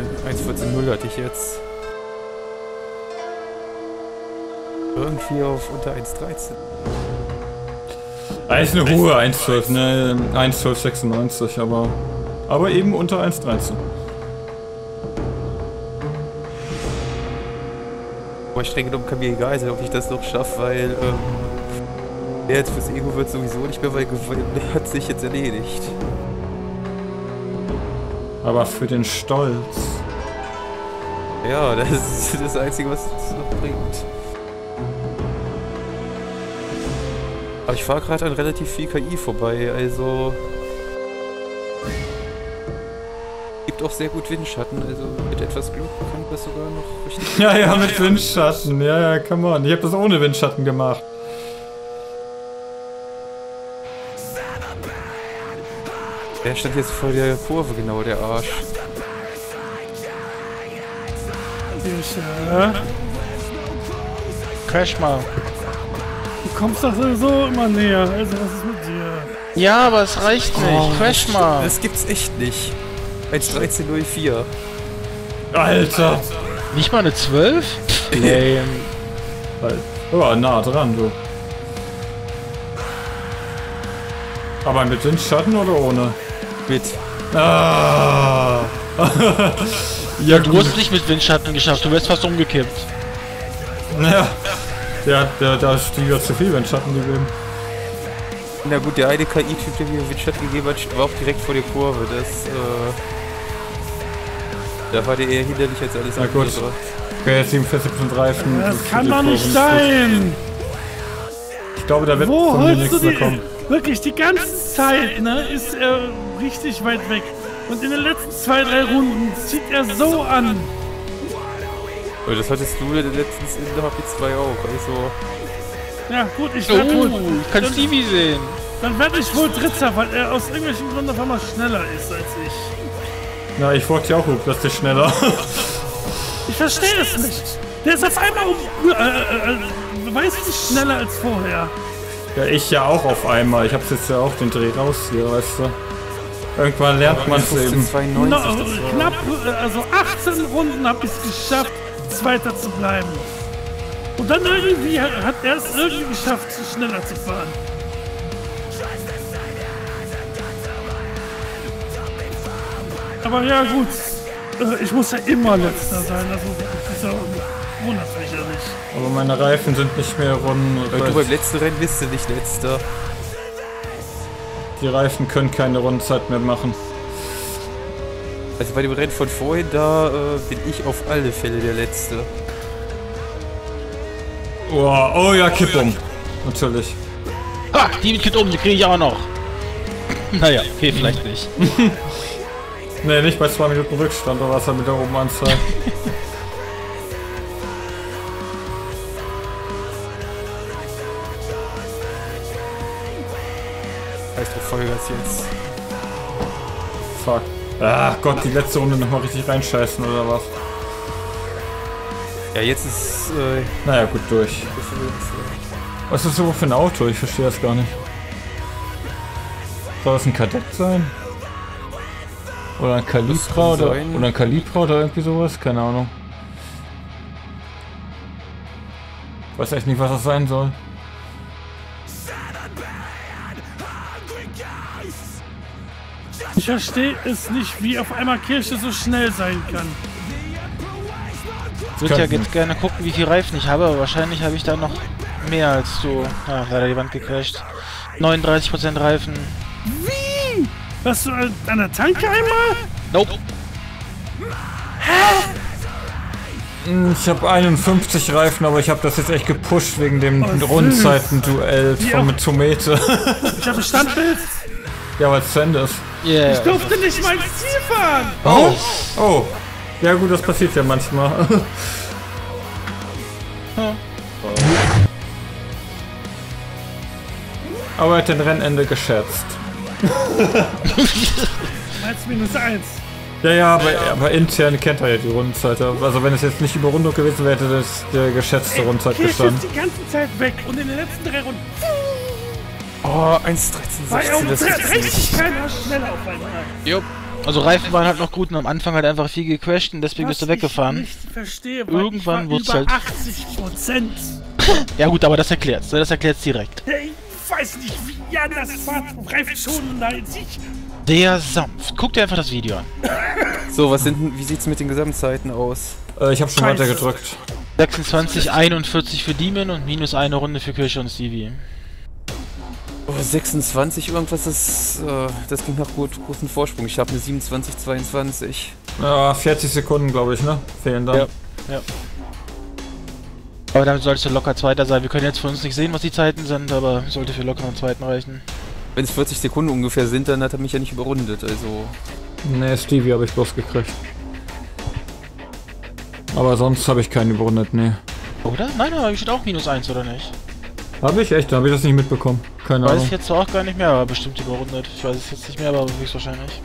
hatte ich jetzt. Irgendwie auf unter 1,13. Eigentlich eine hohe 1,12, ne? 1,12,96, aber eben unter 1,13. Aber streng genommen kann mir egal sein, ob ich das noch schaffe, weil der jetzt fürs Ego wird sowieso nicht mehr, weil der hat sich jetzt erledigt. Aber für den Stolz. Ja, das ist das Einzige, was es noch bringt. Aber ich fahre gerade an relativ viel KI vorbei, also... Gibt auch sehr gut Windschatten, also mit etwas Glück kann das sogar noch richtig... Ja, mit Windschatten, ja, come on. Ich habe das ohne Windschatten gemacht. Der stand jetzt vor der Kurve, genau, der Arsch. Crash mal. Du kommst doch sowieso immer näher, also was ist mit dir? Ja, aber es reicht nicht, crash mal. Das gibt's echt nicht. 1,13,04. Alter! Nicht mal eine 12? Nee. Oh, nah dran, du. Aber mit Windschatten oder ohne? Mit. Ah. Ja, du hast nicht mit Windschatten geschafft, du wärst fast umgekippt. Naja. Der Stieg hat zu viel Windschatten gegeben. Na gut, der eine KI-Typ, der mir Windschatten gegeben hat, war auch direkt vor der Kurve. Das, da war der eher hinderlich als alles andere. Na gut. Okay, jetzt 47% Reifen. Das kann doch nicht sein! Ich glaube, da wird von mir nichts mehr kommen. Wirklich, die ganze Zeit, ne, ist er richtig weit weg. Und in den letzten 2, 3 Runden zieht er so an. Oh, das hattest du letztens in der HP2 auch, also... Ja, gut, ich werde... Oh, ich kann Stevie sehen. Dann werde ich wohl Dritter, weil er aus irgendwelchen Gründen auf einmal schneller ist als ich. Na, ich wollte ja auch plötzlich schneller. Ich verstehe es nicht. Der ist auf einmal weiß ich nicht schneller als vorher. Ja, ich ja auch auf einmal. Ich hab's jetzt ja auch den Dreh raus hier, weißt du. Irgendwann lernt man es eben. 92, knapp, also 18 Runden hab ich's geschafft, Zweiter zu bleiben. Und dann irgendwie hat er es irgendwie geschafft, schneller zu fahren. Aber ja, gut. Ich muss ja immer letzter sein, also das ist ja wundert mich ja nicht. Aber meine Reifen sind nicht mehr rund. Weil du beim letzten Rennen bist du nicht letzter. Die Reifen können keine Rundenzeit mehr machen. Also bei dem Rennen von vorhin, da bin ich auf alle Fälle der Letzte. Wow. Oh ja, kipp um. Natürlich. Ah, die kippt um, die kriege ich auch noch. Naja, okay, vielleicht nicht. Ne, nicht bei 2 Minuten Rückstand, oder was er mit der oben anzeigt. Heißt doch Vollgas jetzt. Fuck. Ach Gott, die letzte Runde nochmal richtig reinscheißen, oder was? Ja, jetzt ist... naja, gut durch. Was ist das für ein Auto? Ich verstehe das gar nicht. Soll das ein Kadett sein? Oder ein Calibra oder ein Calibra oder irgendwie sowas? Keine Ahnung. Ich weiß echt nicht, was das sein soll. Ich verstehe es nicht, wie auf einmal Kirche so schnell sein kann. Ich würde ja jetzt gerne gucken, wie viel Reifen ich habe, aber wahrscheinlich habe ich da noch mehr als du. Ah, leider die Wand gecrasht. 39% Reifen. Wie? Warst du an der Tanke einmal? Nope. Hä? Ich habe 51 Reifen, aber ich habe das jetzt echt gepusht wegen dem Rundzeiten-Duell vom Tomete. Ich habe ein Standbild. Ja, weil es zu Ende ist. Yeah. Ich durfte nicht mal ins Ziel fahren. Oh. Oh. Ja gut, das passiert ja manchmal. Aber er hat den Rennende geschätzt. -1. Ja, ja, aber intern kennt er ja die Rundenzeit. Also wenn es jetzt nicht über Rundung gewesen wäre, hätte das der geschätzte Rundenzeit gestanden. Ich ist die ganze Zeit weg und in den letzten 3 Runden. Oh, 1:13,16. Das ist keiner schneller auf einmal. Jupp. Also Reifen waren halt noch gut und am Anfang hat einfach viel gecrashed und deswegen bist du weggefahren. Ich verstehe, weil irgendwann wurde es halt 80%. Ja gut, aber das erklärt's. Das erklärt's direkt. Hey, ich weiß nicht, wie Jan das fährt. Reifen schon, nein, ich. Der sanft. Guck dir einfach das Video an. So, was sind, wie sieht's mit den Gesamtzeiten aus? Ich habe schon weiter gedrückt. 26:41 für Demon und minus 1 Runde für Kirche und Stevie. Oh, 26 irgendwas, das ging nach großen Vorsprung. Ich habe eine 27:22. Ja, 40 Sekunden, glaube ich, ne? Fehlen dann. Ja, ja. Aber damit solltest du locker Zweiter sein. Wir können jetzt von uns nicht sehen, was die Zeiten sind, aber sollte für locker einen Zweiten reichen. Wenn es 40 Sekunden ungefähr sind, dann hat er mich ja nicht überrundet, also... Ne, Stevie habe ich bloß gekriegt. Aber sonst habe ich keinen überrundet, ne. Oder? Nein, aber ich steht auch minus 1, oder nicht? Habe ich? Echt? Da habe ich das nicht mitbekommen. Keine Ahnung. Weiß ich jetzt zwar auch gar nicht mehr, aber bestimmt überrundet. Ich weiß es jetzt nicht mehr, aber höchstwahrscheinlich.